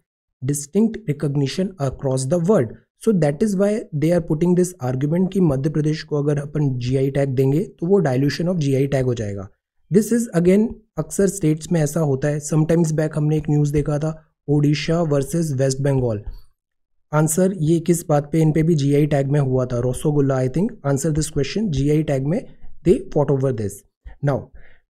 distinct recognition across the world, so that is why they are putting this argument कि मध्य प्रदेश को अगर अपन जीआई टैग देंगे तो वो डाइल्यूशन ऑफ जीआई टैग हो जाएगा। दिस इज अगेन अक्सर स्टेट्स में ऐसा होता है। समटाइम्स बैक हमने एक न्यूज़ देखा था, Odisha versus waste Bengal. Answer ये किस बात पे, इन पे भी जीआई टैग में हुआ था, rasogolla. I think answer this question, GI tag में they fought over this. Now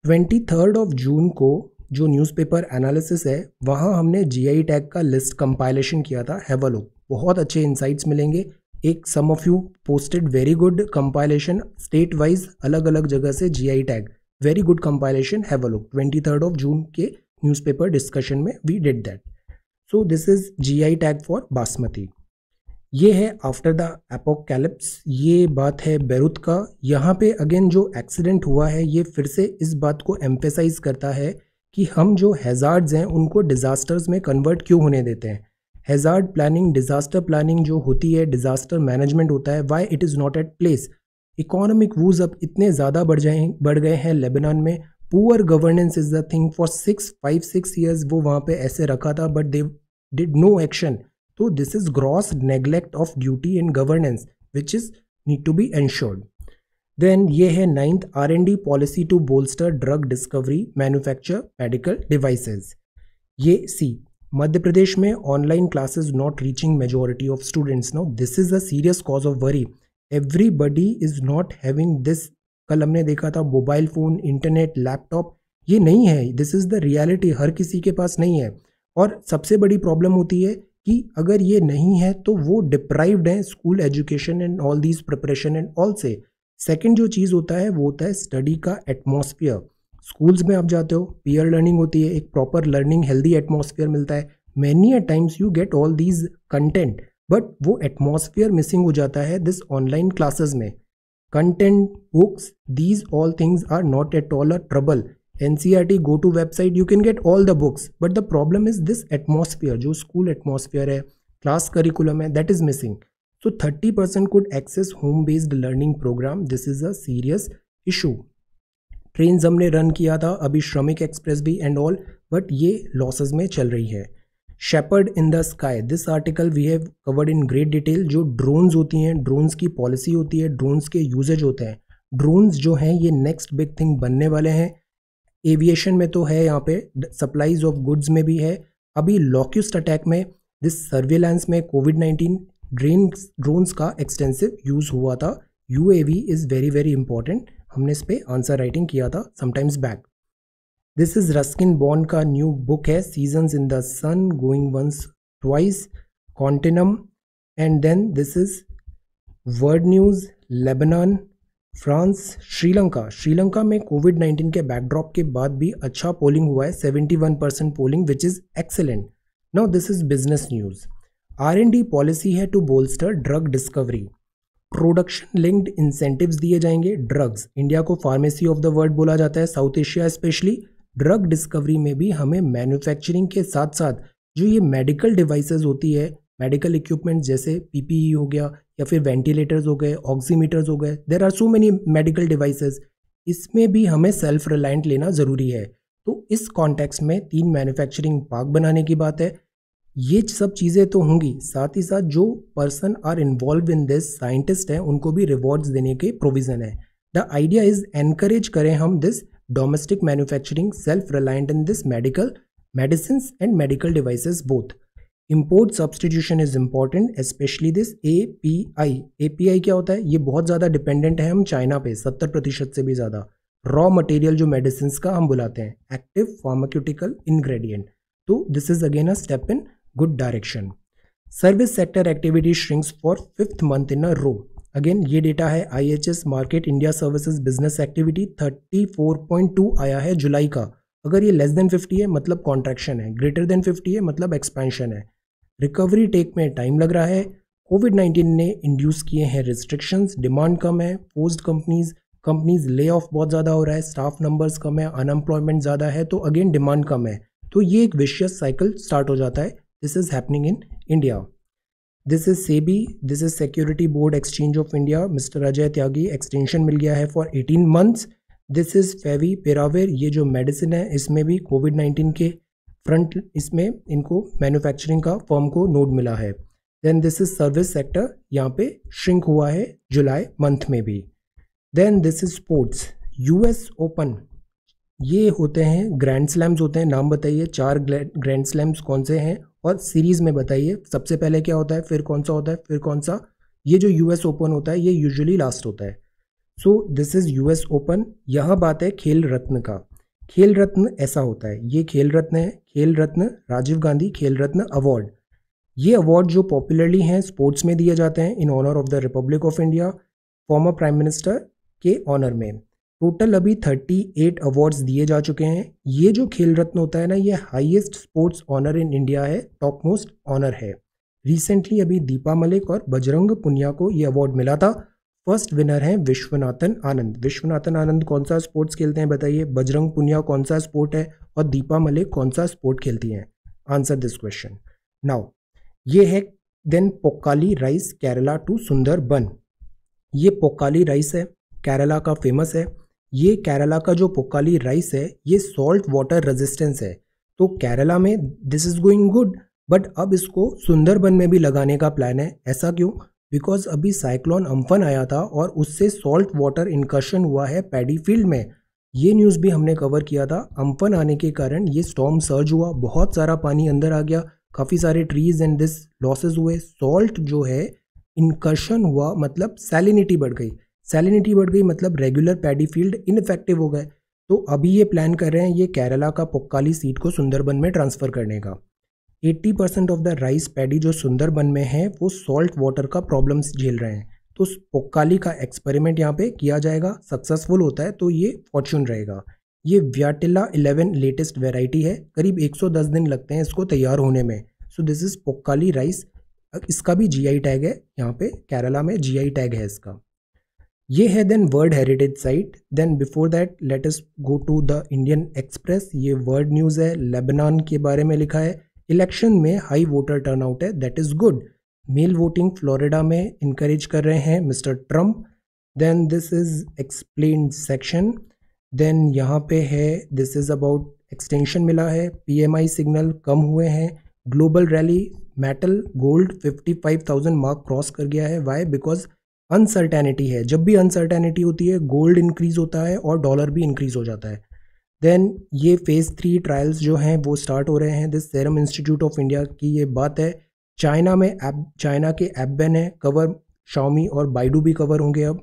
23 June को जो न्यूज़पेपर एनालिसिस है वहाँ हमने जीआई टैग का लिस्ट कंपाइलेशन किया था। हैव अ लुक, बहुत अच्छे इंसाइट्स मिलेंगे। एक some of you posted very good compilation state wise अलग अलग जगह से GI tag, very good compilation. Have a look, 23 June के न्यूज़पेपर डिस्कशन में we did that. So this is GI tag for basmati. ये है आफ्टर द एपोकैलिप्स। ये बात है बेरूत का। यहाँ पे अगेन जो एक्सीडेंट हुआ है ये फिर से इस बात को एम्फेसाइज करता है कि हम जो हैज़ार्ड्स हैं उनको डिज़ास्टर्स में कन्वर्ट क्यों होने देते हैं। हैज़ार्ड प्लानिंग, डिज़ास्टर प्लानिंग जो होती है, डिज़ास्टर मैनेजमेंट होता है, why it is not at place. Economic woes अब इतने ज़्यादा बढ़ गए हैं लेबनान में। Poor governance is the thing for 5-6 years वो वहाँ पे ऐसे रखा था, but they did no action. तो this is gross neglect of duty and governance which is need to be ensured. Then ये है 9th R&D policy to bolster drug discovery, manufacture, medical devices. ये सी, मध्य प्रदेश में online classes not reaching majority of students. Now this is a serious cause of worry, everybody is not having this. कल हमने देखा था mobile phone, internet, laptop, ये नहीं है, this is the reality. हर किसी के पास नहीं है। और सबसे बड़ी प्रॉब्लम होती है कि अगर ये नहीं है तो वो डिप्राइव्ड हैं school education and all these preparation and all से। सेकंड जो चीज़ होता है वो होता है स्टडी का एटमॉस्फियर। स्कूल्स में आप जाते हो, पीयर लर्निंग होती है, एक प्रॉपर लर्निंग हेल्दी एटमॉस्फियर मिलता है। Many a times you get all these content, but वो एटमॉस्फियर मिसिंग हो जाता है दिस ऑनलाइन क्लासेस में। Content, books, these all things are not at all a trouble. NCERT, go to website, you can get all the books, but the problem is this atmosphere, जो school atmosphere है, class curriculum है, that is missing. So 30% could access home-based learning program. This is a serious issue. Trains हमने run किया था, अभी श्रमिक express भी and all, but ये losses में चल रही है। Shepherd in the sky. This article we have covered in great detail. जो drones होती हैं, drones की policy होती है, drones के usage होते हैं। Drones जो हैं ये next big thing बनने वाले हैं। Aviation में तो है, यहाँ पे supplies of goods में भी है। अभी locust attack में, this surveillance में, COVID-19 ड्रोन्स का एक्सटेंसिव यूज़ हुआ था। UAV is very very important, हमने इस पर आंसर राइटिंग किया था sometimes back. This is Ruskin Bond का न्यू बुक है, seasons in the sun, going once twice, continuum, and then this is world news, Lebanon, France, Sri Lanka. Sri Lanka में COVID-19 के backdrop के बाद भी अच्छा पोलिंग हुआ है, 71% polling which is excellent. Now this is business news. R&D policy है to bolster drug discovery. Production linked incentives दिए जाएंगे। ड्रग्स, इंडिया को फार्मेसी ऑफ द वर्ल्ड बोला जाता है, south Asia specially. Drug discovery में भी हमें मैन्युफैक्चरिंग के साथ साथ जो ये मेडिकल डिवाइसेस होती है, मेडिकल इक्विपमेंट जैसे PPE हो गया, या फिर वेंटिलेटर्स हो गए, ऑक्सीमीटर्स हो गए, there are so many medical devices, इसमें भी हमें सेल्फ रिलायंट लेना ज़रूरी है। तो इस कॉन्टेक्स्ट में 3 मैन्युफैक्चरिंग पार्क बनाने की बात है। ये सब चीज़ें तो होंगी, साथ ही साथ जो person are involve in this, scientist हैं, उनको भी रिवॉर्ड्स देने के प्रोविज़न है। द आइडिया इज़ एनकरेज करें हम this domestic manufacturing, self reliant in this medical medicine and medical devices both. Import substitution is important, specially this API। API क्या होता है? ये बहुत ज़्यादा डिपेंडेंट है हम चाइना पे, 70% से भी ज़्यादा। रॉ मटेरियल जो मेडिसिन का हम बुलाते हैं, एक्टिव फार्माक्यूटिकल इन्ग्रेडियंट। तो this is again a step in good direction. Service sector activity shrinks for 5th month in a row. Again ये डेटा है IHS market, India services business activity, 34.2 आया है जुलाई का। अगर ये लेस देन 50 है मतलब कॉन्ट्रैक्शन है, ग्रेटर देन 50 है मतलब एक्सपेंशन है। रिकवरी टेक में टाइम लग रहा है। COVID-19 ने इंड्यूस किए हैं रिस्ट्रिक्शंस, डिमांड कम है, फोर्स्ड कंपनीज ले ऑफ बहुत ज़्यादा हो रहा है, स्टाफ नंबर्स कम है, अनएम्प्लॉयमेंट ज़्यादा है, तो अगेन डिमांड कम है, तो ये एक विशियस साइकिल स्टार्ट हो जाता है। This is happening in India. This is SEBI, this is security board exchange of India, mister Ajay Tyagi, extension मिल गया है for 18 months। This is favipiravir, ये जो मेडिसिन है इसमें भी कोविड-19 के फ्रंट इसमें इनको मैन्युफैक्चरिंग का फर्म को नोड मिला है। Then this is service sector, यहाँ पे श्रिंक हुआ है जुलाई मंथ में भी। Then this is sports, US open, ये होते हैं ग्रैंड स्लैम्स होते हैं, नाम बताइए 4 ग्रैंड स्लैम्स कौन से हैं और सीरीज़ में बताइए सबसे पहले क्या होता है, फिर कौन सा होता है, फिर कौन सा। ये जो यूएस ओपन होता है ये यूजुअली लास्ट होता है। So this is US open. यहाँ बात है खेल रत्न का। खेल रत्न ऐसा होता है, ये खेल रत्न है, खेल रत्न राजीव गांधी खेल रत्न अवार्ड। ये अवार्ड जो पॉपुलरली हैं स्पोर्ट्स में दिए जाते हैं in honour of the Republic of India, former prime minister के ऑनर में। टोटल अभी 38 अवार्ड्स दिए जा चुके हैं। ये जो खेल रत्न होता है ना, ये highest sports honour in India है, टॉप मोस्ट ऑनर है। रिसेंटली अभी दीपा मलिक और बजरंग पुनिया को ये अवार्ड मिला था। फर्स्ट विनर हैं विश्वनाथन आनंद। विश्वनाथन आनंद कौन सा स्पोर्ट्स खेलते हैं बताइए, बजरंग पुनिया कौन सा स्पोर्ट है और दीपा मलिक कौन सा स्पोर्ट खेलती हैं। Answer this question. नाउ ये है then Pokkali rice Kerala to Sundarban. ये पोक्काली राइस है, केरला का फेमस है। ये केरला का जो पोक्काली राइस है ये सॉल्ट वाटर रेजिस्टेंस है, तो केरला में this is going good. But अब इसको सुंदरबन में भी लगाने का प्लान है। ऐसा क्यों? बिकॉज अभी साइक्लोन अम्फन आया था और उससे सॉल्ट वाटर इनकर्शन हुआ है पैडी फील्ड में। ये न्यूज़ भी हमने कवर किया था। अम्फन आने के कारण ये स्टॉर्म सर्ज हुआ, बहुत सारा पानी अंदर आ गया, काफ़ी सारे ट्रीज एंड दिस लॉसेज हुए। सॉल्ट जो है इनकर्शन हुआ मतलब सैलिनिटी बढ़ गई, सैलिनिटी बढ़ गई मतलब रेगुलर पैडी फील्ड इनफेक्टिव हो गए। तो अभी ये प्लान कर रहे हैं ये केरला का पोक्काली सीड को सुंदरबन में ट्रांसफ़र करने का। 80% ऑफ द राइस पैडी जो सुंदरबन में है वो सॉल्ट वाटर का प्रॉब्लम्स झेल रहे हैं, तो पोक्काली का एक्सपेरिमेंट यहाँ पे किया जाएगा। सक्सेसफुल होता है तो ये फॉर्चून रहेगा। ये व्याटिला 11 लेटेस्ट वेराइटी है, करीब 110 दिन लगते हैं इसको तैयार होने में। So this is Pokkali rice, इसका भी GI टैग है, यहाँ पे केरला में GI टैग है इसका। ये है then world heritage site. Then before that let us go to the Indian express. ये वर्ल्ड न्यूज़ है, लेबनान के बारे में लिखा है, इलेक्शन में हाई वोटर टर्नआउट है, that is good. Mail voting Florida में इनकरेज कर रहे हैं mister Trump. Then this is explain section. Then यहाँ पे है दिस इज़ अबाउट एक्सटेंशन मिला है, PMI सिग्नल कम हुए हैं, global rally, metal gold 55,000 mark cross कर गया है। वाई? बिकॉज अनसर्टेनिटी है, जब भी अनसर्टेनिटी होती है गोल्ड इंक्रीज़ होता है और डॉलर भी इंक्रीज़ हो जाता है। देन ये phase 3 ट्रायल्स जो हैं वो स्टार्ट हो रहे हैं। This Serum Institute of India की ये बात है। चाइना में चाइना के ऐप बैन है, कवर शाओमी और बाइडू भी कवर होंगे अब।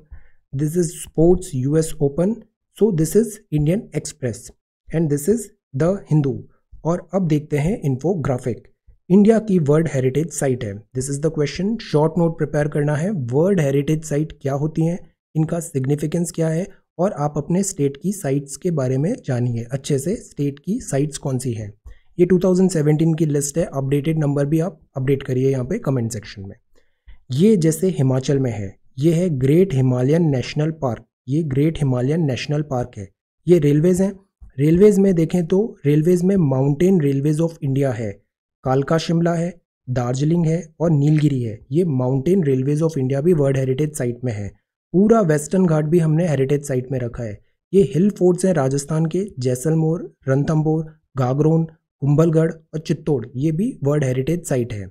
This is sports US Open. So this is Indian Express and this is the Hindu. और अब देखते हैं इन्फोग्राफिक। इंडिया की वर्ल्ड हेरिटेज साइट है, this is the question. Short note prepare करना है। वर्ल्ड हेरिटेज साइट क्या होती हैं, इनका सिग्निफिकेंस क्या है, और आप अपने स्टेट की साइट्स के बारे में जानिए अच्छे से। स्टेट की साइट्स कौन सी हैं, ये 2017 की लिस्ट है, अपडेटेड नंबर भी आप अपडेट करिए यहाँ पे कमेंट सेक्शन में। ये जैसे हिमाचल में है, ये है ग्रेट हिमालयन नेशनल पार्क, ये ग्रेट हिमालयन नेशनल पार्क है। ये रेलवेज़ हैं, रेलवेज़ में देखें तो रेलवेज़ में माउंटेन रेलवेज़ ऑफ इंडिया है, कालका शिमला है, दार्जिलिंग है और नीलगिरी है। ये माउंटेन रेलवेज़ ऑफ इंडिया भी वर्ल्ड हेरिटेज साइट में है। पूरा वेस्टर्न घाट भी हमने हेरिटेज साइट में रखा है। ये हिल फोर्ट्स हैं राजस्थान के, जैसलमेर, रणथंबोर, गागरोन, कुंभलगढ़ और चित्तौड़, ये भी वर्ल्ड हेरिटेज साइट है।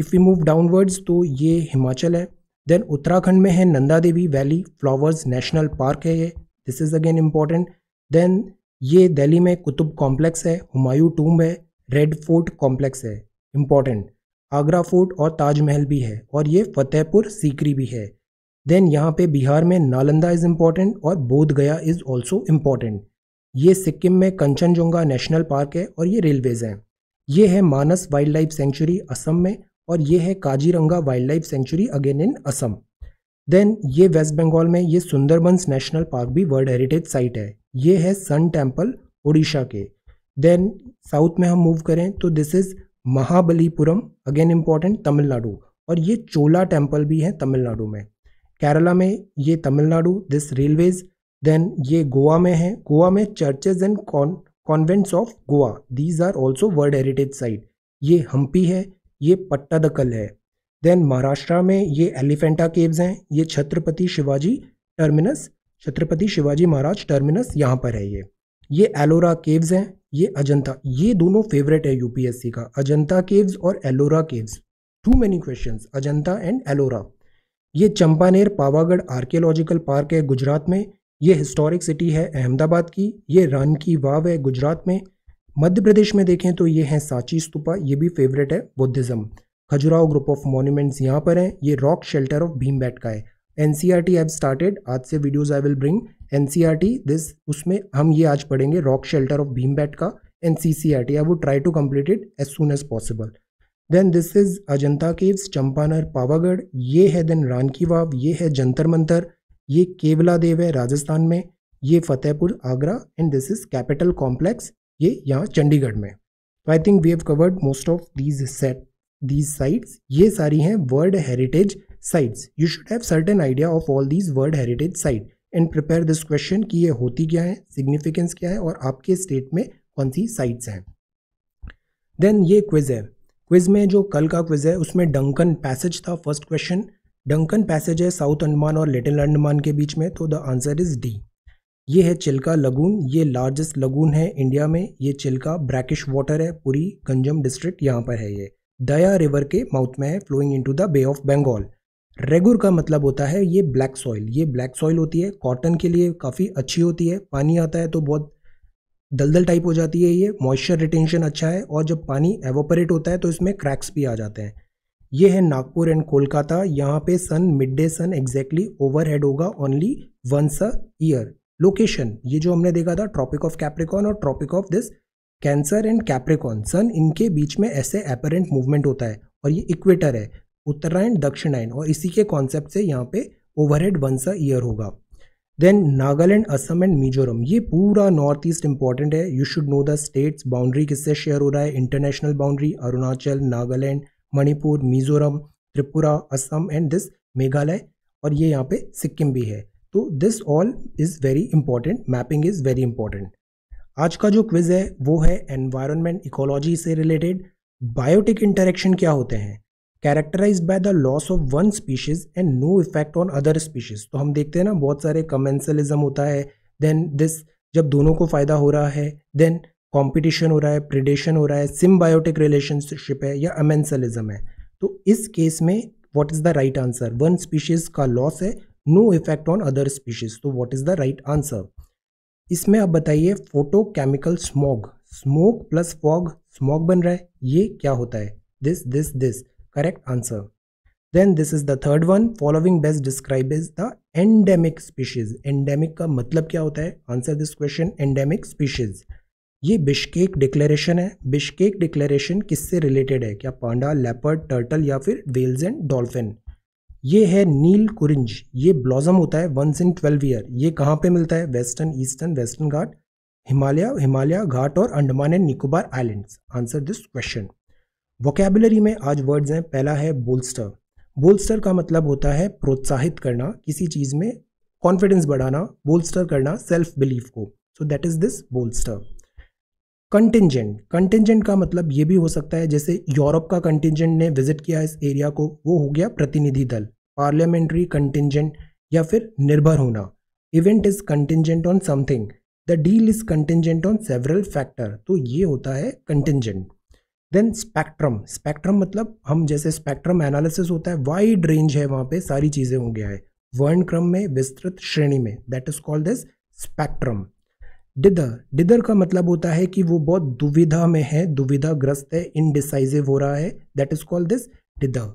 इफ़ यू मूव डाउनवर्ड्स तो ये हिमाचल है। देन उत्तराखंड में है Nanda Devi valley flowers national park है, ये this is again important. Then ये दिल्ली में कुतुब कॉम्प्लेक्स है, हुमायूं टूम्ब है, रेड फोर्ट कॉम्प्लेक्स है, इम्पॉर्टेंट। आगरा फोर्ट और ताजमहल भी है और ये फतेहपुर सीकरी भी है। देन यहाँ पे बिहार में नालंदा इज़ इम्पॉर्टेंट और बोध गया इज़ ऑल्सो इम्पॉर्टेंट। ये सिक्किम में कंचनजंगा नेशनल पार्क है और ये रेलवेज़ हैं। ये है Manas wild life sanctuary Assam में और ये है Kaziranga wild life sanctuary again in Assam. Then ये वेस्ट बंगाल में ये सुंदरबंस नेशनल पार्क भी वर्ल्ड हेरिटेज साइट है। ये है सन टेम्पल उड़ीसा के। देन साउथ में हम मूव करें तो this is Mahabalipuram, again important, Tamil Nadu. और ये चोला टेम्पल भी है तमिलनाडु में। केरला में ये तमिलनाडु, दिस रेलवेज। देन ये गोवा में है, गोवा में churches and convents of Goa, these are also world heritage site. ये हम्पी है, ये पट्टादकल है। देन महाराष्ट्र में ये एलिफेंटा केव्स हैं, ये छत्रपति शिवाजी टर्मिनस, छत्रपति शिवाजी महाराज टर्मिनस यहाँ पर है। ये एलोरा केव्स हैं, ये अजंता, ये दोनों फेवरेट है यूपीएससी का, अजंता केव्स और Ellora caves. Too many questions, Ajanta and Ellora. ये चंपानेर पावागढ़ आर्कियोलॉजिकल पार्क है गुजरात में, ये हिस्टोरिक सिटी है अहमदाबाद की। ये रान की वाव है गुजरात में। मध्य प्रदेश में देखें तो ये हैं सांची स्तूपा, ये भी फेवरेट है Buddhism. Khajuraho group of monuments यहाँ पर हैं। ये रॉक शेल्टर ऑफ भीमबेटका का है। एनसीईआरटी हैव स्टार्टेड, आज से videos I will bring NCERT this, उसमें हम ये आज पढ़ेंगे रॉक शेल्टर ऑफ भीमबेटका का and CCRT. I would try to complete it as soon as possible. Then this is Ajanta caves, Champaner Pavagadh ये है। देन रान की वाव ये है, जंतर मंतर, ये केवला देव है राजस्थान में, ये Fatehpur Agra, and this is capital complex, ये यहाँ चंडीगढ़ में। तो I think we have covered most of these set these sites. ये सारी हैं world heritage sites. You should have certain idea of all these world heritage site and prepare this question कि ये होती क्या है, सिग्निफिकेंस क्या है, और आपके स्टेट में कौन सी साइट्स हैं। देन ये क्विज है। क्विज में जो कल का क्विज है उसमें डंकन पैसेज था फर्स्ट क्वेश्चन। डंकन पैसेज है साउथ अंडमान और लिटिल अंडमान के बीच में, तो द आंसर इज डी। ये है चिल्का लगून, ये लार्जेस्ट लगून है इंडिया में। ये चिल्का ब्रैकिश वाटर है, पूरी गंजम डिस्ट्रिक्ट यहाँ पर है। ये दया रिवर के माउथ में है, flowing into the bay of Bengal. Regur का मतलब होता है ये ब्लैक सॉइल, ये ब्लैक सॉइल होती है कॉटन के लिए काफ़ी अच्छी होती है। पानी आता है तो बहुत दलदल टाइप हो जाती है, ये मॉइस्चर रिटेंशन अच्छा है, और जब पानी एवोपरेट होता है तो इसमें क्रैक्स भी आ जाते हैं। ये है नागपुर एंड कोलकाता, यहाँ पे sun midday sun exactly overhead होगा only once a year. Location ये जो हमने देखा था ट्रॉपिक ऑफ कैप्रिकॉन और tropic of this Cancer and Capricorn sun, इनके बीच में ऐसे एपेरेंट मूवमेंट होता है, और ये इक्वेटर है उत्तरायण दक्षिणायन, और इसी के कॉन्सेप्ट से यहाँ पे ओवरहेड वंस अ ईयर होगा। देन नागालैंड असम एंड मिजोरम, ये पूरा नॉर्थ ईस्ट इंपॉर्टेंट है। You should know the states, boundary किससे शेयर हो रहा है, international boundary, Arunachal, Nagaland, Manipur, Mizoram, Tripura, Assam and this Meghalaya, और ये यहाँ पे सिक्किम भी है। तो this all is very important, mapping is very important. आज का जो क्विज़ है वो है एनवायरमेंट इकोलॉजी से रिलेटेड। बायोटिक इंटरेक्शन क्या होते हैं? Characterized by the loss of one species and no effect on other species. तो हम देखते हैं ना बहुत सारे कमेंसलिज्म होता है, देन दिस जब दोनों को फ़ायदा हो रहा है, देन कंपटीशन हो रहा है, प्रिडेशन हो रहा है, सिम्बायोटिक रिलेशनशिप है या अमेंसलिज्म है। तो इस केस में what is the right answer? One species का लॉस है, no effect on other species, तो what is the right answer? इसमें आप बताइए photochemical smog, smoke plus fog, smog बन रहा है, ये क्या होता है? This this this correct answer. Then this is the third one, following best describe is the endemic species. Endemic का मतलब क्या होता है? Answer this question, endemic species. ये बिश्केक डिक्लेरेशन है। बिश्केक डिक्लेरेशन किससे रिलेटेड है? क्या पांडा, लेपर्ड, टर्टल या फिर वेल्स एंड डॉल्फिन? ये है नील कुरिंज, ये ब्लॉसम होता है वंस इन 12 ईयर। ये कहाँ पे मिलता है? Western, eastern, western Ghat, Himalaya Ghat और Andaman and Nicobar islands. Answer this question. Vocabulary में आज वर्ड्स हैं। पहला है बोल्स्टर। बोल्स्टर का मतलब होता है प्रोत्साहित करना, किसी चीज़ में कॉन्फिडेंस बढ़ाना, बोल्स्टर करना सेल्फ बिलीफ को, so that is this bolster. Contingent, contingent का मतलब ये भी हो सकता है जैसे यूरोप का कंटिंजेंट ने विजिट किया इस एरिया को, वो हो गया प्रतिनिधि दल, पार्लियामेंट्री कंटिंजेंट, या फिर निर्भर होना। Event is contingent on something, the deal is contingent on several factor, तो ये होता है कंटिंजेंट। देन स्पेक्ट्रम, स्पेक्ट्रम मतलब हम जैसे स्पेक्ट्रम एनालिसिस होता है, वाइड रेंज है, वहाँ पे सारी चीज़ें हो गया है वर्णक्रम में, विस्तृत श्रेणी में, that is called this spectrum. Dither, dither का मतलब होता है कि वो बहुत दुविधा में है, दुविधाग्रस्त है, इनडिसाइसिव हो रहा है, that is called this dither.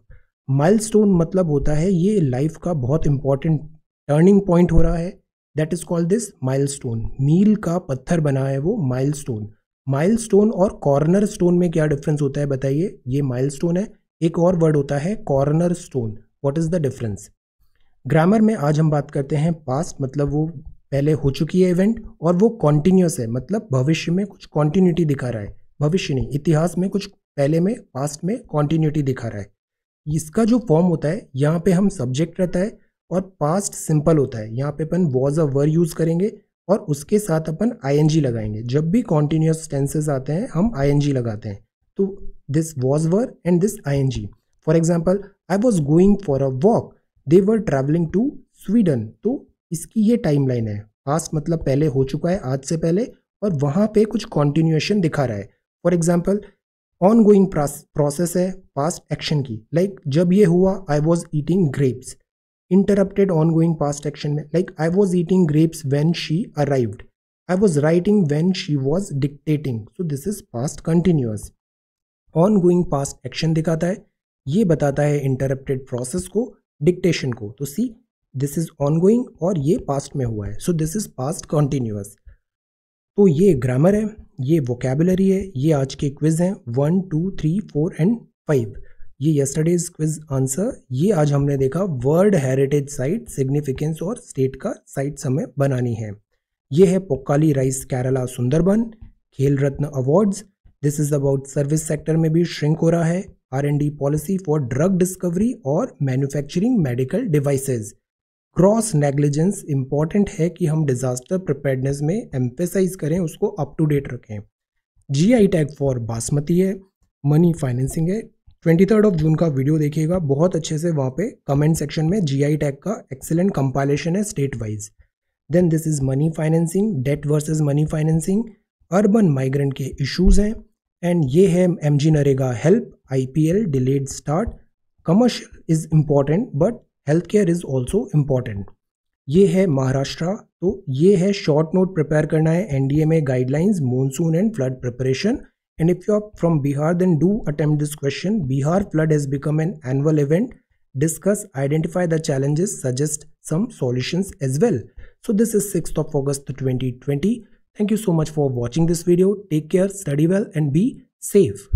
Milestone मतलब होता है ये लाइफ का बहुत इंपॉर्टेंट टर्निंग पॉइंट हो रहा है, that is called this milestone. मील का पत्थर बना है वो माइलस्टोन। माइलस्टोन और कॉर्नर स्टोन में क्या डिफरेंस होता है बताइए? ये माइलस्टोन है, एक और वर्ड होता है cornerstone, what is the difference? Grammar में आज हम बात करते हैं पास्ट, मतलब वो पहले हो चुकी है इवेंट, और वो कॉन्टिन्यूस है, मतलब भविष्य में कुछ कॉन्टिन्यूटी दिखा रहा है, भविष्य नहीं, इतिहास में कुछ पहले में, पास्ट में कॉन्टिन्यूटी दिखा रहा है। इसका जो फॉर्म होता है यहाँ पे हम सब्जेक्ट रहता है, और पास्ट सिंपल होता है, यहाँ पे अपन वॉज अ वर यूज़ करेंगे और उसके साथ अपन आईएनजी लगाएंगे। जब भी कॉन्टिन्यूस टेंसेज आते हैं हम आईएनजी लगाते हैं, तो this was were and this ING. For example, I was going for a walk, they were travelling to Sweden. तो इसकी ये टाइमलाइन है, पास्ट मतलब पहले हो चुका है, आज से पहले, और वहाँ पे कुछ कॉन्टिन्यूएशन दिखा रहा है। For example, ongoing process है पास्ट एक्शन की, लाइक जब ये हुआ I was eating grapes. Interrupted ongoing past action में, like I was eating grapes when she arrived, I was writing when she was dictating, so this is past continuous. Ongoing past action दिखाता है, ये बताता है interrupted process को, dictation को, तो see this is ongoing और ये पास्ट में हुआ है, so this is past continuous. तो ये ग्रामर है, ये वोकेबुलरी है, ये आज के क्विज हैं 1, 2, 3, 4 एंड 5। ये यस्टरडेज क्विज आंसर। ये आज हमने देखा वर्ल्ड हेरिटेज साइट, सिग्निफिकेंस और स्टेट का साइट्स हमें बनानी है। ये है Pokkali rice Kerala Sundarban, Khel Ratna awards. This is about service sector में भी श्रिंक हो रहा है, R&D policy for drug discovery और manufacturing medical devices. Gross negligence important है कि हम डिजास्टर प्रिपेयर्डनेस में एम्फेसाइज करें, उसको अप टू डेट रखें। GI टैग फॉर बासमती है, मनी फाइनेंसिंग है। 23 जून का वीडियो देखिएगा, बहुत अच्छे से वहाँ पे कमेंट सेक्शन में GI टैग का एक्सेलेंट कंपाइलेशन है state wise. Then this is money financing, debt versus money financing, urban migrant के इशूज़ हैं, एंड ये है MG NREGA help, IPL delayed start. Commercial is important but health care is also important. ये है महाराष्ट्र, तो ये है शॉर्ट नोट प्रिपेयर करना है, NDMA guidelines, monsoon and flood preparation. And if you are from Bihar then do attempt this question, Bihar flood has become an annual event, discuss, identify the challenges, suggest some solutions as well. So this is 6th of August 2020। Thank you so much for watching this video. Take care, study well and be safe.